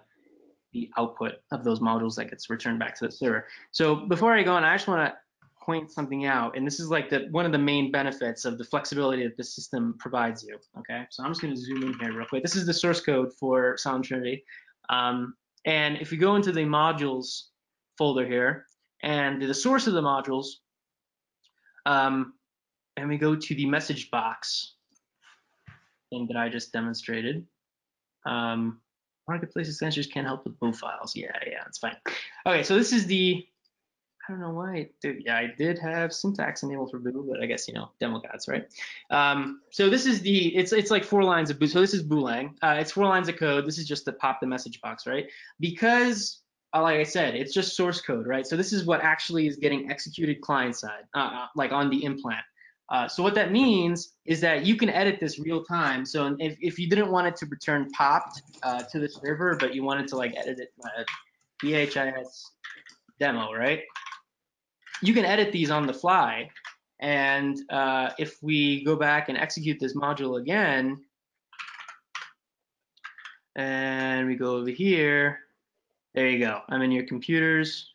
the output of those modules that gets returned back to the server. So before I go on, I just want to point something out, and this is like the one of the main benefits of the flexibility that the system provides you. Okay, so I'm just going to zoom in here real quick. This is the source code for SILENTTRINITY, um, and if you go into the modules folder here and the source of the modules, um, and we go to the message box thing that I just demonstrated. Um, Marketplace extensions can't help with both files. Yeah, yeah, it's fine. Okay, so this is the, I don't know why, dude, yeah, I did have syntax enabled for Boo, but I guess, you know, demo gods, right? Um, so this is the, it's it's like four lines of Boo. So this is Boolang. Uh, it's four lines of code. This is just to pop the message box, right? Because, like I said, it's just source code, right? So this is what actually is getting executed client side, uh, like on the implant. Uh, so what that means is that you can edit this real time. So if, if you didn't want it to return popped uh, to the server, but you wanted to like edit it, uh, D H I S demo, right? You can edit these on the fly. And uh, if we go back and execute this module again, and we go over here, there you go. I'm in your computers.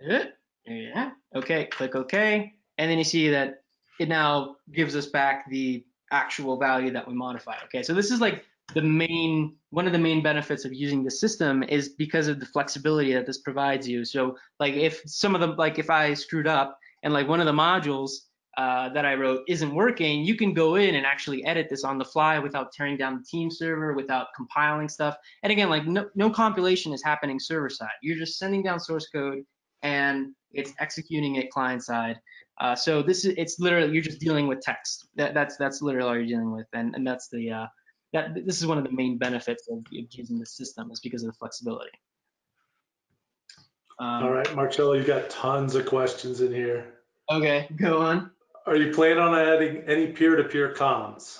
Yeah. Okay, click OK. And then you see that it now gives us back the actual value that we modified. Okay, so this is like the main, one of the main benefits of using the system is because of the flexibility that this provides you. So like if some of the, like if I screwed up and like one of the modules uh, that I wrote isn't working, you can go in and actually edit this on the fly without tearing down the team server, without compiling stuff. And again, like no, no compilation is happening server side. You're just sending down source code and it's executing it client side. Uh, so this is, it's literally, you're just dealing with text. That, that's that's literally all you're dealing with, and and that's the uh, that this is one of the main benefits of, of using the system is because of the flexibility. Um, all right, Marcello, you've got tons of questions in here. Okay, go on. Are you planning on adding any peer-to-peer comms?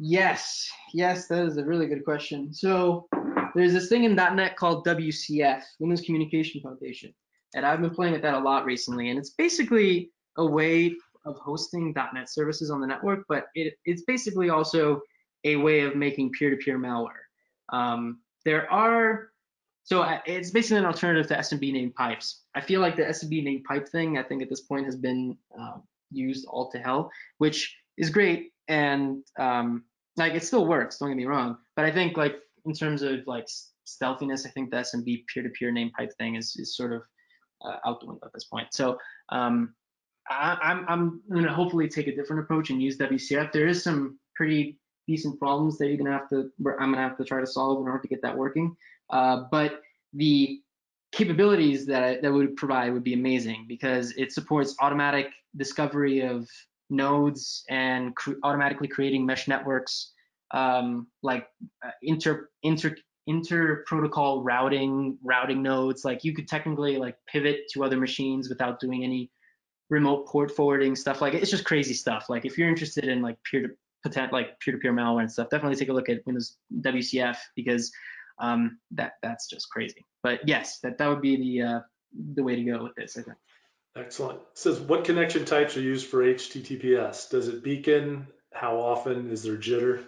Yes, yes, that is a really good question. So there's this thing in dot net called W C F, Women's Communication Foundation. And I've been playing with that a lot recently, and it's basically a way of hosting dot net services on the network, but it, it's basically also a way of making peer-to-peer malware. Um, there are, so I, it's basically an alternative to S M B named pipes. I feel like the S M B named pipe thing, I think at this point has been uh, used all to hell, which is great, and um, like it still works, don't get me wrong, but I think like in terms of like stealthiness, I think the S M B peer-to-peer named pipe thing is, is sort of Uh, out the window at this point. So um, I, I'm, I'm going to hopefully take a different approach and use W C F. There is some pretty decent problems that you're going to have to, I'm going to have to try to solve in order to get that working. Uh, but the capabilities that I, that would provide would be amazing because it supports automatic discovery of nodes and cr automatically creating mesh networks, um, like uh, inter inter inter-protocol routing, routing nodes. Like you could technically like pivot to other machines without doing any remote port forwarding stuff. Like it's just crazy stuff. Like if you're interested in like peer to potent, like peer-to-peer malware and stuff, definitely take a look at Windows W C F because um, that that's just crazy. But yes, that that would be the uh, the way to go with this, I think. Excellent. It says what connection types are used for H T T P S? Does it beacon? How often? Is there jitter?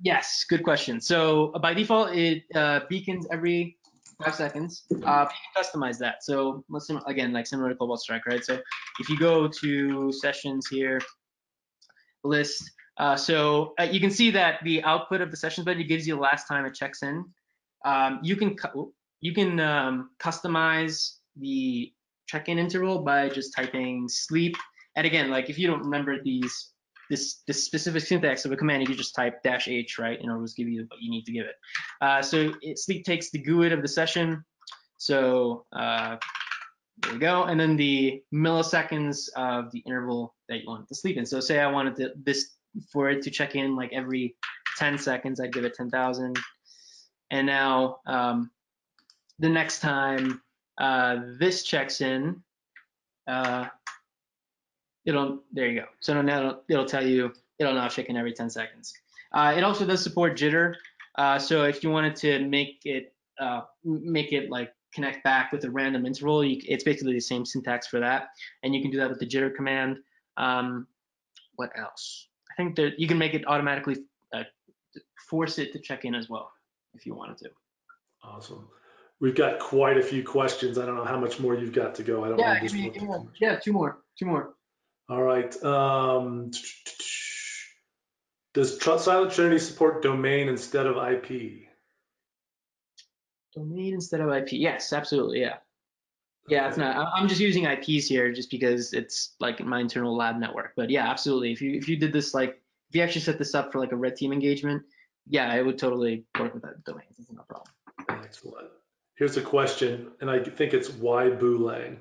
Yes, good question. So uh, by default, it uh, beacons every five seconds, uh, you can customize that. So let's, again, like similar to Cobalt Strike, right? So if you go to sessions here, list, uh, so uh, you can see that the output of the sessions button, it gives you the last time it checks in. Um, you can you can um, customize the check-in interval by just typing sleep. And again, like if you don't remember these, this, this specific syntax of a command, you can just type dash H, right? And it'll just give you what you need to give it. Uh, so it, sleep takes the G U I D of the session. So uh, there we go. And then the milliseconds of the interval that you want it to sleep in. So say I wanted to, this for it to check in like every ten seconds, I'd give it ten thousand. And now um, the next time uh, this checks in, uh, it'll, there you go. So now it'll, it'll tell you, it'll now check in every ten seconds. Uh, it also does support jitter. Uh, so if you wanted to make it, uh, make it like connect back with a random interval, you, it's basically the same syntax for that. And you can do that with the jitter command. Um, what else? I think that you can make it automatically uh, force it to check in as well, if you wanted to. Awesome. We've got quite a few questions. I don't know how much more you've got to go. I don't yeah, give me, give me one. Yeah, two more, two more. All right. Um, does SilentTrinity support domain instead of I P? Domain instead of I P. Yes, absolutely. Yeah. Yeah, okay. It's not. I'm just using I Ps here just because it's like my internal lab network. But yeah, absolutely. If you if you did this like if you actually set this up for like a red team engagement, yeah, it would totally work with that domain. It's no problem. Excellent. Here's a question, and I think it's why Boolang?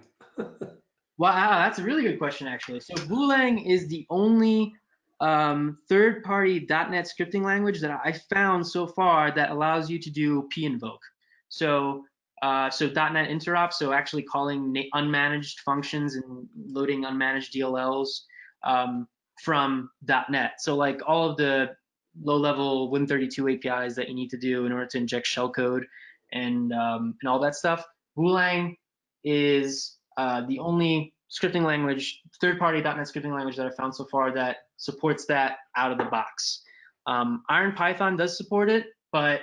Wow, that's a really good question, actually. So Boolang is the only um, third-party dot net scripting language that I found so far that allows you to do p-invoke. So, uh, so dot net interop, so actually calling unmanaged functions and loading unmanaged D L Ls um, from dot net. So like all of the low-level Win thirty-two A P Is that you need to do in order to inject shellcode and um, and all that stuff, Boolang is Uh, the only scripting language, third-party dot net scripting language that I found so far that supports that out of the box. Um, IronPython does support it, but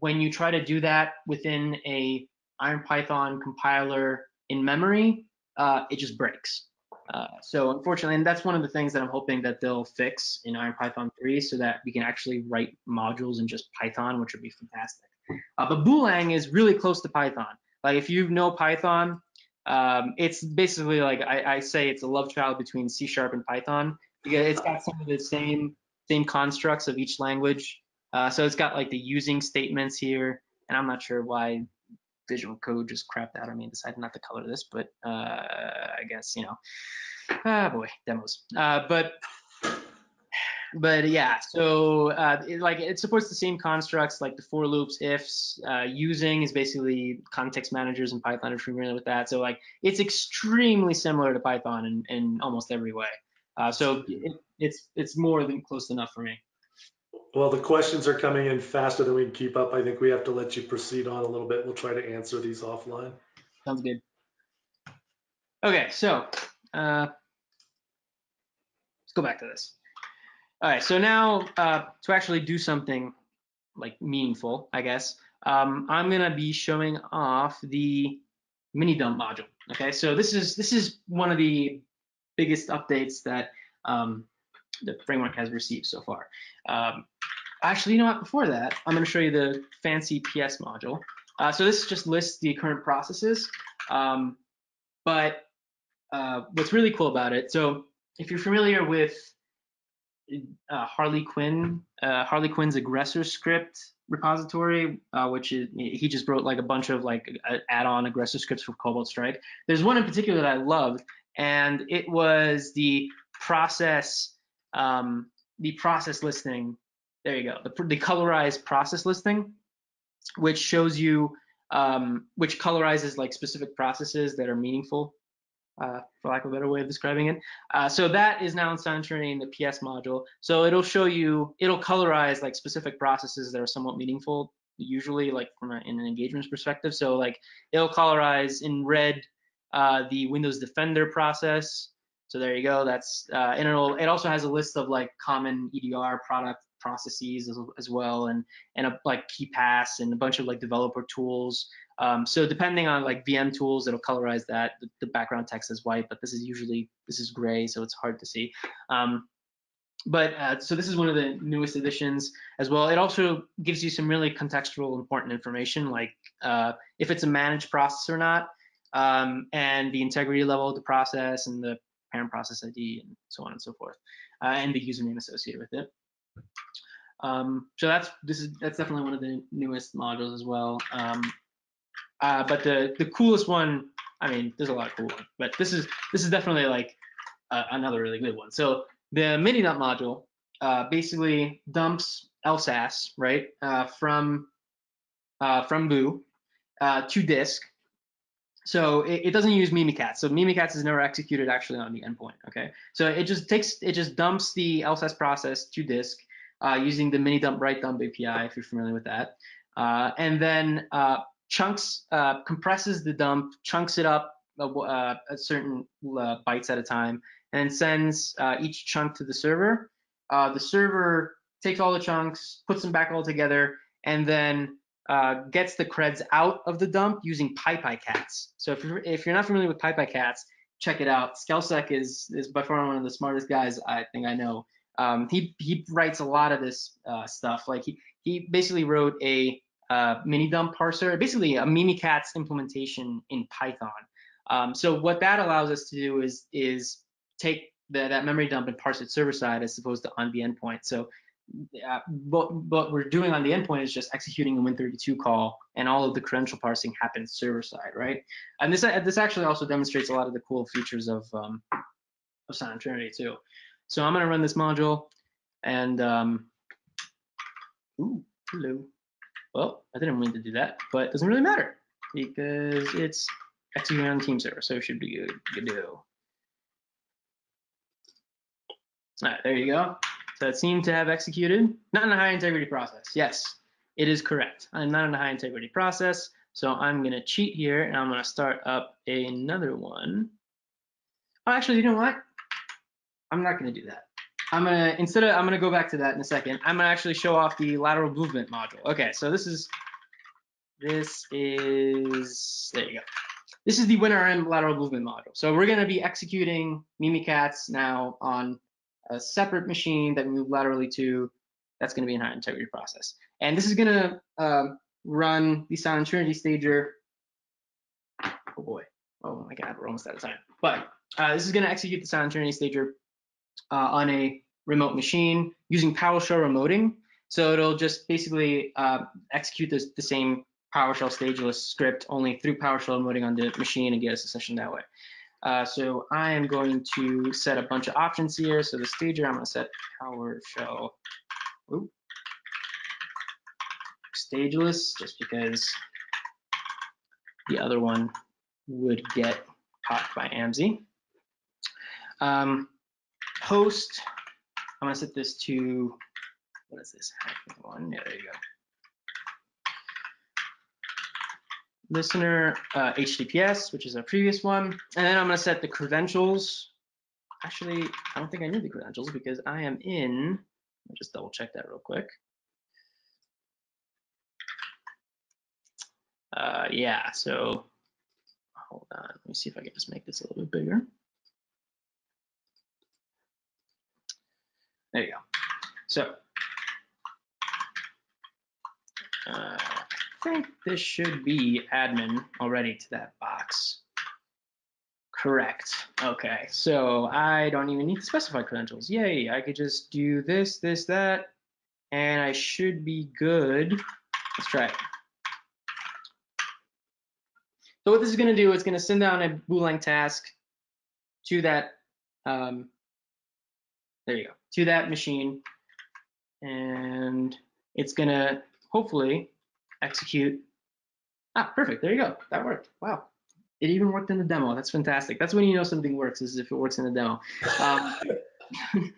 when you try to do that within a IronPython compiler in memory, uh, it just breaks. Uh, so unfortunately, and that's one of the things that I'm hoping that they'll fix in IronPython three so that we can actually write modules in just Python, which would be fantastic. Uh, but Boolang is really close to Python. Like if you know Python, Um, it's basically like I, I say it's a love child between C sharp and Python because it's got some of the same same constructs of each language. Uh, so it's got like the using statements here, and I'm not sure why Visual Code just crapped out on me and decided not to color this, but uh, I guess you know. Ah, boy, demos. Uh, but but yeah, so uh, it, like it supports the same constructs like the for loops, ifs. Uh, using is basically context managers in Python, if you're familiar with that. So like it's extremely similar to Python in, in almost every way. Uh, so it, it's it's more than close enough for me. Well, the questions are coming in faster than we can keep up. I think we have to let you proceed on a little bit. We'll try to answer these offline. Sounds good. Okay, so uh, let's go back to this. All right, so now uh, to actually do something like meaningful, I guess, um, I'm gonna be showing off the mini dump module. Okay, so this is this is one of the biggest updates that um, the framework has received so far. Um, actually, you know what? Before that, I'm gonna show you the fancy P S module. Uh, so this just lists the current processes, um, but uh, what's really cool about it? So if you're familiar with Uh, Harley Quinn, uh, Harley Quinn's aggressor script repository, uh, which is he just wrote like a bunch of like add-on aggressor scripts for Cobalt Strike. There's one in particular that I loved, and it was the process, um, the process listing. There you go, the, the colorized process listing, which shows you, um, which colorizes like specific processes that are meaningful. Uh, for lack of a better way of describing it. Uh, so that is now in SilentTrinity in the P S module. So it'll show you, it'll colorize like specific processes that are somewhat meaningful, usually like from a, in an engagements perspective. So like it'll colorize in red uh, the Windows Defender process. So there you go. That's uh, and it'll, it also has a list of like common E D R product processes as, as well, and and a, like KeyPass and a bunch of like developer tools. Um, so depending on like V M tools, it'll colorize that. The, the background text is white, but this is usually, this is gray, so it's hard to see. Um, but uh, so this is one of the newest additions as well. It also gives you some really contextual important information, like uh, if it's a managed process or not, um, and the integrity level of the process and the parent process I D and so on and so forth, uh, and the username associated with it. Um, so that's this is that's definitely one of the newest modules as well. Um, uh, but the the coolest one, I mean, there's a lot of cool ones, but this is this is definitely like uh, another really good one. So the Minidump module uh, basically dumps L S A S, right, uh, from uh, from Boo uh, to disk. So it, it doesn't use Mimikatz. So Mimikatz is never executed actually on the endpoint. Okay, so it just takes it just dumps the L S A S process to disk. Uh, using the Minidump Write Dump A P I, if you're familiar with that, uh, and then uh, chunks uh, compresses the dump, chunks it up a, uh, a certain uh, bytes at a time, and sends uh, each chunk to the server. Uh, the server takes all the chunks, puts them back all together, and then uh, gets the creds out of the dump using PyPyKatz. So if you're, if you're not familiar with PyPyKatz, check it out. SkelSec is is by far one of the smartest guys I think I know. Um, he he writes a lot of this uh, stuff. Like he he basically wrote a uh, Minidump parser, basically a Mimikatz implementation in Python. Um, so what that allows us to do is is take the, that memory dump and parse it server side as opposed to on the endpoint. So uh, what what we're doing on the endpoint is just executing a Win thirty-two call, and all of the credential parsing happens server side, right? And this this actually also demonstrates a lot of the cool features of um, of SILENTTRINITY too. So I'm going to run this module, and um, ooh, hello. Well, I didn't mean to do that, but it doesn't really matter because it's executing on the team server, so it should be good, good to go. All right, there you go. So it seemed to have executed. Not in a high integrity process. Yes, it is correct. I'm not in a high integrity process, so I'm going to cheat here, and I'm going to start up another one. Oh, actually, you know what? I'm not going to do that. I'm going to, instead of, I'm going to go back to that in a second. I'm going to actually show off the lateral movement module. Okay, so this is, this is, there you go. This is the WinRM lateral movement module. So we're going to be executing Mimikatz now on a separate machine that we move laterally to. That's going to be in high integrity process. And this is going to uh, run the SILENTTRINITY stager. Oh boy. Oh my God, we're almost out of time. But uh, this is going to execute the SILENTTRINITY stager Uh, on a remote machine using PowerShell remoting. So it'll just basically uh, execute this, the same PowerShell stageless script only through PowerShell remoting on the machine and get us a session that way. Uh, so I am going to set a bunch of options here. So the stager, I'm going to set PowerShell ooh, stageless just because the other one would get popped by A M S I. Um, Host, I'm gonna set this to, what is this hacking one? Yeah, there you go. Listener uh, H T T P S, which is our previous one. And then I'm gonna set the credentials. Actually, I don't think I need the credentials because I am in, I'll just double check that real quick. Uh, yeah, so hold on, let me see if I can just make this a little bit bigger. There you go. So uh, I think this should be admin already to that box. Correct. Okay, so I don't even need to specify credentials. Yay, I could just do this, this, that, and I should be good. Let's try it. So what this is gonna do, it's gonna send down a Boolang task to that, um, there you go, to that machine, and it's gonna hopefully execute. Ah, perfect, there you go, that worked, wow. It even worked in the demo, that's fantastic. That's when you know something works, is if it works in the demo. Um,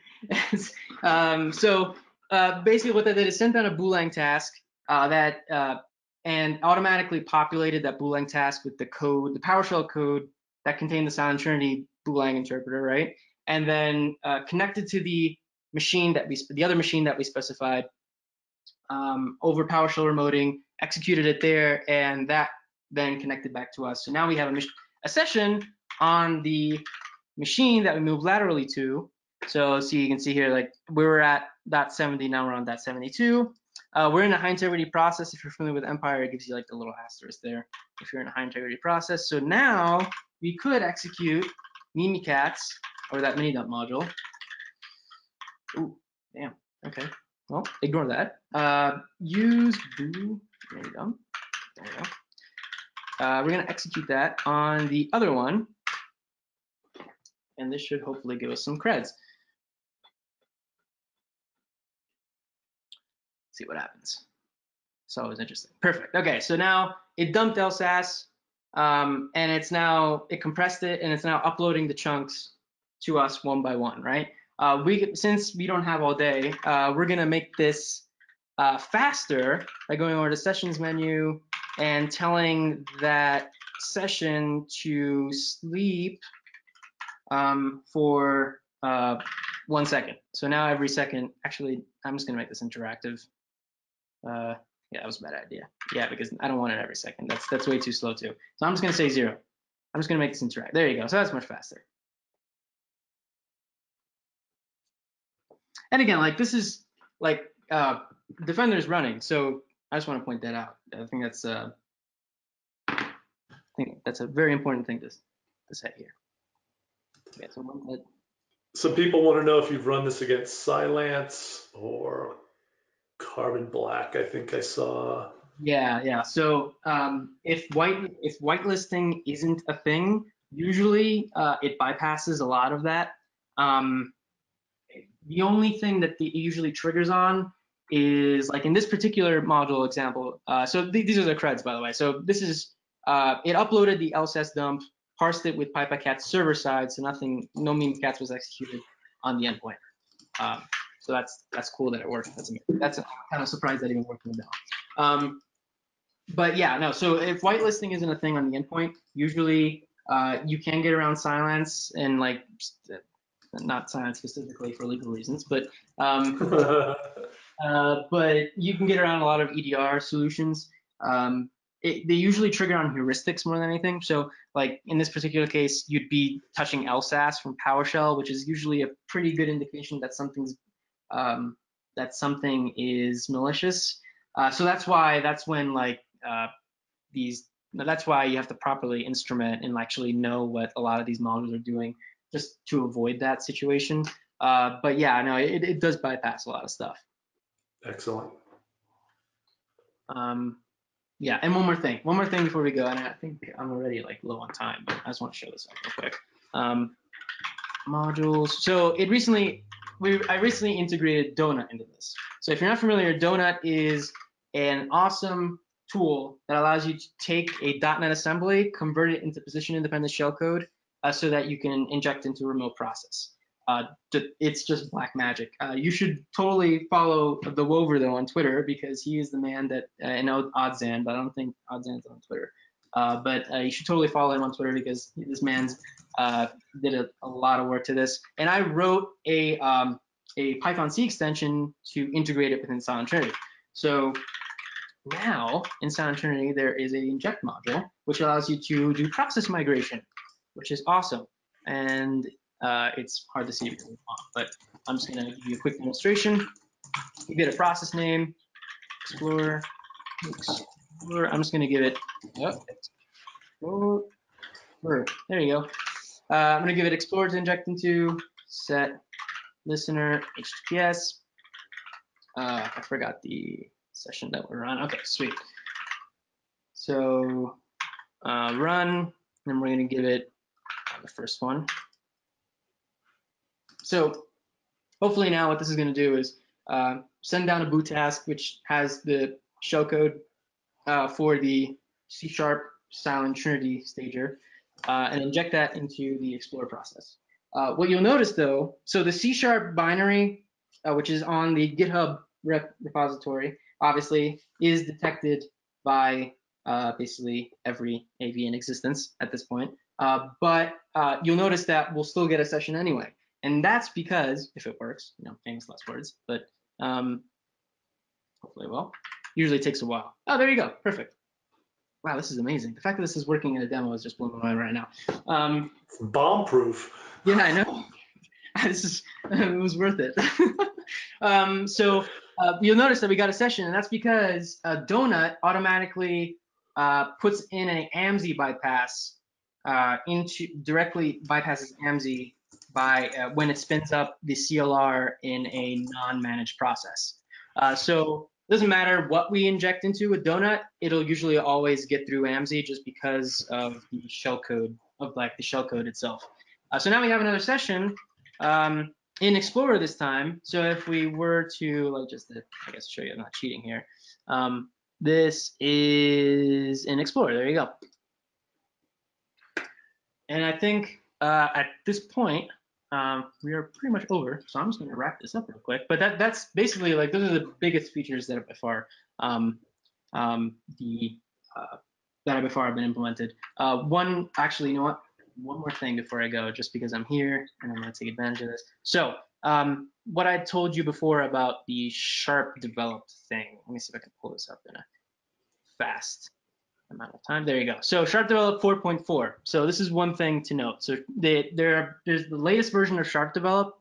um, so uh, basically what that did is sent down a Boolang task uh, that, uh, and automatically populated that Boolang task with the code, the PowerShell code that contained the SILENTTRINITY Boolang interpreter, right? And then uh, connected to the machine that we, the other machine that we specified um, over PowerShell remoting, executed it there, and that then connected back to us. So now we have a, a session on the machine that we move laterally to. So see, you can see here, like we were at dot seventy, now we're on dot seventy-two. Uh, we're in a high integrity process. If you're familiar with Empire, it gives you like the little asterisk there if you're in a high integrity process. So now we could execute Mimikatz or that mini-dump module. Ooh, damn, okay. Well, ignore that. Uh, use boo mini-dump, there we go. Uh, we're gonna execute that on the other one. And this should hopefully give us some creds. See what happens. It's always interesting. Perfect. Okay, so now it dumped L S A S, um, and it's now it compressed it, and it's now uploading the chunks to us one by one, right? Uh, we since we don't have all day, uh, we're gonna make this uh, faster by going over to Sessions menu and telling that session to sleep um, for uh, one second. So now every second, actually, I'm just gonna make this interactive. Uh, yeah, that was a bad idea. Yeah, because I don't want it every second. That's that's way too slow too. So I'm just gonna say zero. I'm just gonna make this interact. There you go. So that's much faster. And again, like this is like uh, Defender's running. So I just want to point that out. I think that's uh, I think that's a very important thing to to say here. Yeah, so one minute. Some people want to know if you've run this against Silence or Carbon Black, I think I saw. Yeah, yeah. So um, if white if whitelisting isn't a thing, usually uh, it bypasses a lot of that. Um, the only thing that the, it usually triggers on is like in this particular module example. Uh, so th these are the creds, by the way. So this is uh, it uploaded the L S S dump, parsed it with PyPyKatz server side, so nothing, no Mimikatz was executed on the endpoint. Um, so that's that's cool that it worked. That's amazing. That's a, kind of surprised that it even worked in the middle. Um, but yeah, no. So if whitelisting isn't a thing on the endpoint, usually uh, you can get around Silence and like not Silence specifically for legal reasons, but um, uh, but you can get around a lot of E D R solutions. Um, It, they usually trigger on heuristics more than anything. So like in this particular case, you'd be touching L S A S from PowerShell, which is usually a pretty good indication that something's um, that something is malicious. Uh, so that's why that's when like uh, these that's why you have to properly instrument and actually know what a lot of these modules are doing just to avoid that situation. Uh, but yeah, no, it, it does bypass a lot of stuff. Excellent. Um, Yeah, and one more thing, one more thing before we go, and I think I'm already like low on time, but I just want to show this off real quick. Um, modules, so it recently, we I recently integrated Donut into this. So if you're not familiar, Donut is an awesome tool that allows you to take a dot net assembly, convert it into position-independent shellcode, uh, so that you can inject into a remote process. Uh, it's just black magic. Uh, you should totally follow TheWover though on Twitter because he is the man that, uh, and Odzhan, but I don't think Odzhan's on Twitter. Uh, but uh, you should totally follow him on Twitter because this man's uh, did a, a lot of work to this. And I wrote a um, a Python C extension to integrate it within SILENTTRINITY. So now in SILENTTRINITY there is a inject module which allows you to do process migration, which is awesome. And Uh, it's hard to see if it's on, but I'm just going to give you a quick demonstration. You get a process name, Explorer, Explorer. I'm just going to give it, oh, there you go. Uh, I'm going to give it Explorer to inject into, set listener, H T T P S. Uh, I forgot the session that we're on. Okay, sweet. So uh, run, and we're going to give it uh, the first one. So hopefully now what this is going to do is uh, send down a boot task which has the shellcode uh, for the C sharp SILENTTRINITY stager uh, and inject that into the Explorer process. Uh, what you'll notice though, so the C sharp binary, uh, which is on the GitHub rep repository, obviously is detected by uh, basically every A V in existence at this point. Uh, but uh, you'll notice that we'll still get a session anyway. And that's because, if it works, you know, famous last words, but um, hopefully it will. Usually takes a while. Oh, there you go, perfect. wow, this is amazing. The fact that this is working in a demo is just blowing my mind right now. Um, Bomb proof. Yeah, I know. This is, it was worth it. um, so uh, you'll notice that we got a session, and that's because uh, Donut automatically uh, puts in an A M S I bypass uh, into directly bypasses A M S I by uh, when it spins up the C L R in a non-managed process. Uh, so it doesn't matter what we inject into with Donut, it'll usually always get through A M S I just because of the shellcode of like the shellcode itself. Uh, so now we have another session. Um, in Explorer this time. So if we were to like just to, I guess show you I'm not cheating here. Um, this is in Explorer. There you go. And I think uh, at this point um, we are pretty much over. So I'm just going to wrap this up real quick. But that that's basically like those are the biggest features that are by far um, um, the uh, that are by far have been implemented. Uh, one actually, you know what? One more thing before I go, just because I'm here and I'm going to take advantage of this. So um, what I told you before about the SharpDevelop thing, let me see if I can pull this up in a fast amount of time. There you go. So SharpDevelop four point four. So this is one thing to note. So they, there, there's the latest version of SharpDevelop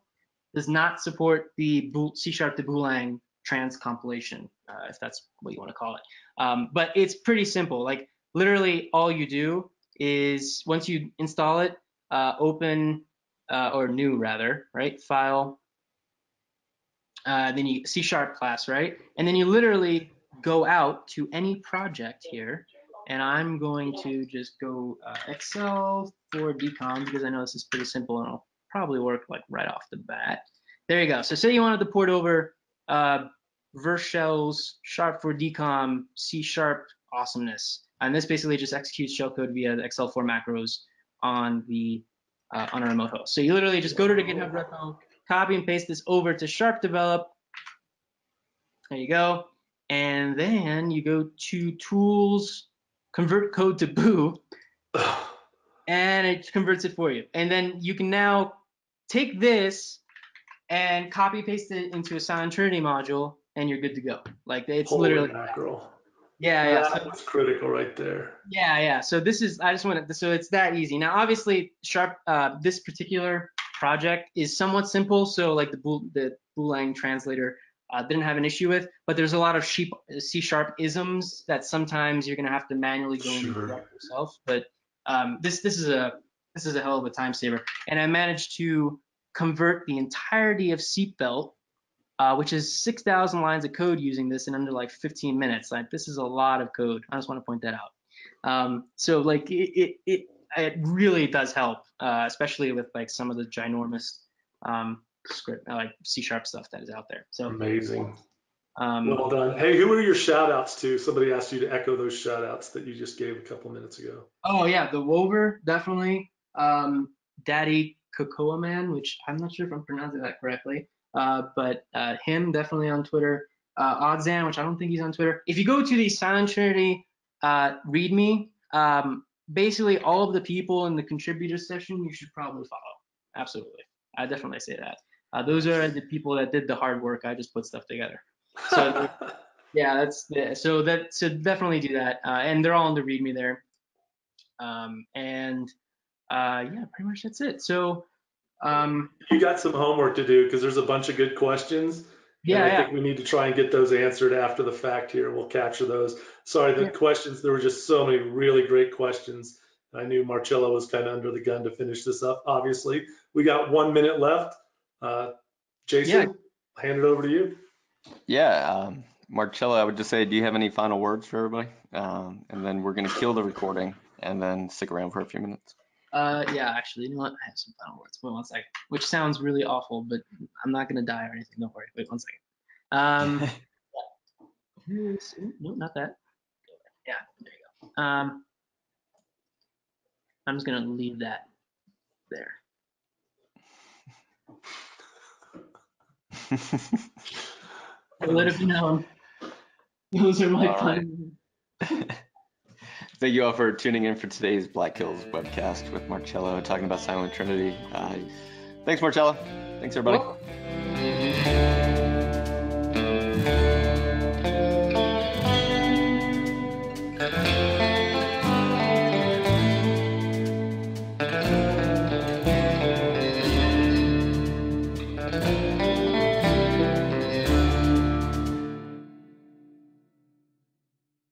does not support the C# to Boolang trans compilation, uh, if that's what you want to call it. Um, but it's pretty simple. Like literally all you do is once you install it, uh, open uh, or new rather, right? File, uh, then you C# class, right? And then you literally go out to any project here. And I'm going to just go uh, Excel for DerbyCon because I know this is pretty simple and it'll probably work like right off the bat. There you go. So say you wanted to port over uh, Vershell's Sharp for DerbyCon C# awesomeness. And this basically just executes shellcode via the Excel four macros on the uh, on a remote host. So you literally just go to the GitHub repo, copy and paste this over to SharpDevelop. There you go. And then you go to Tools, Convert Code to Boo, and it converts it for you. And then you can now take this and copy paste it into a SILENTTRINITY module, and you're good to go. Like it's Holy literally. Mackerel. Yeah, yeah. That so, was critical right there. Yeah, yeah. So this is, I just want to, so it's that easy. Now, obviously, Sharp, uh, this particular project is somewhat simple. So like the the Boolang translator uh, didn't have an issue with, but there's a lot of sheep, C-sharp isms that sometimes you're going to have to manually go sure. and correct yourself. But um, this this is a this is a hell of a time saver. And I managed to convert the entirety of Seatbelt, Uh, which is six thousand lines of code using this in under like fifteen minutes. Like this is a lot of code. I just want to point that out. Um, so like it, it, it, it really does help, uh, especially with like some of the ginormous um, script, uh, like C# stuff that is out there. So amazing. Um, well done. Hey, who were your shout outs to? Somebody asked you to echo those shout outs that you just gave a couple minutes ago. Oh yeah, TheWover, definitely. Um, Daddy Cocoa Man, which I'm not sure if I'm pronouncing that correctly. Uh, but uh, him definitely on Twitter, uh, Odzhan, which I don't think he's on Twitter. If you go to the SILENTTRINITY uh, README, um, basically all of the people in the contributor session you should probably follow. Absolutely, I definitely say that. Uh, those are the people that did the hard work. I just put stuff together. So yeah, that's the, so that so definitely do that, uh, and they're all in the README there. Um, and uh, yeah, pretty much that's it. So. Um, you got some homework to do because there's a bunch of good questions. Yeah, and I yeah. think we need to try and get those answered after the fact here. We'll capture those. Sorry, the yeah. questions, there were just so many really great questions. I knew Marcello was kind of under the gun to finish this up, obviously. We got one minute left. Uh, Jason, yeah. I'll hand it over to you. Yeah, um, Marcello, I would just say, do you have any final words for everybody? Um, and then we're going to kill the recording and then stick around for a few minutes. Uh, yeah, actually, you know what? I have some final words. Wait one second. Which sounds really awful, but I'm not gonna die or anything. Don't worry. Wait one second. Um, no, not that. Yeah, there you go. Um, I'm just gonna leave that there. Let it be known. Those are my final words. Thank you all for tuning in for today's Black Hills webcast with Marcello talking about SILENTTRINITY. Uh, thanks, Marcello. Thanks, everybody. Well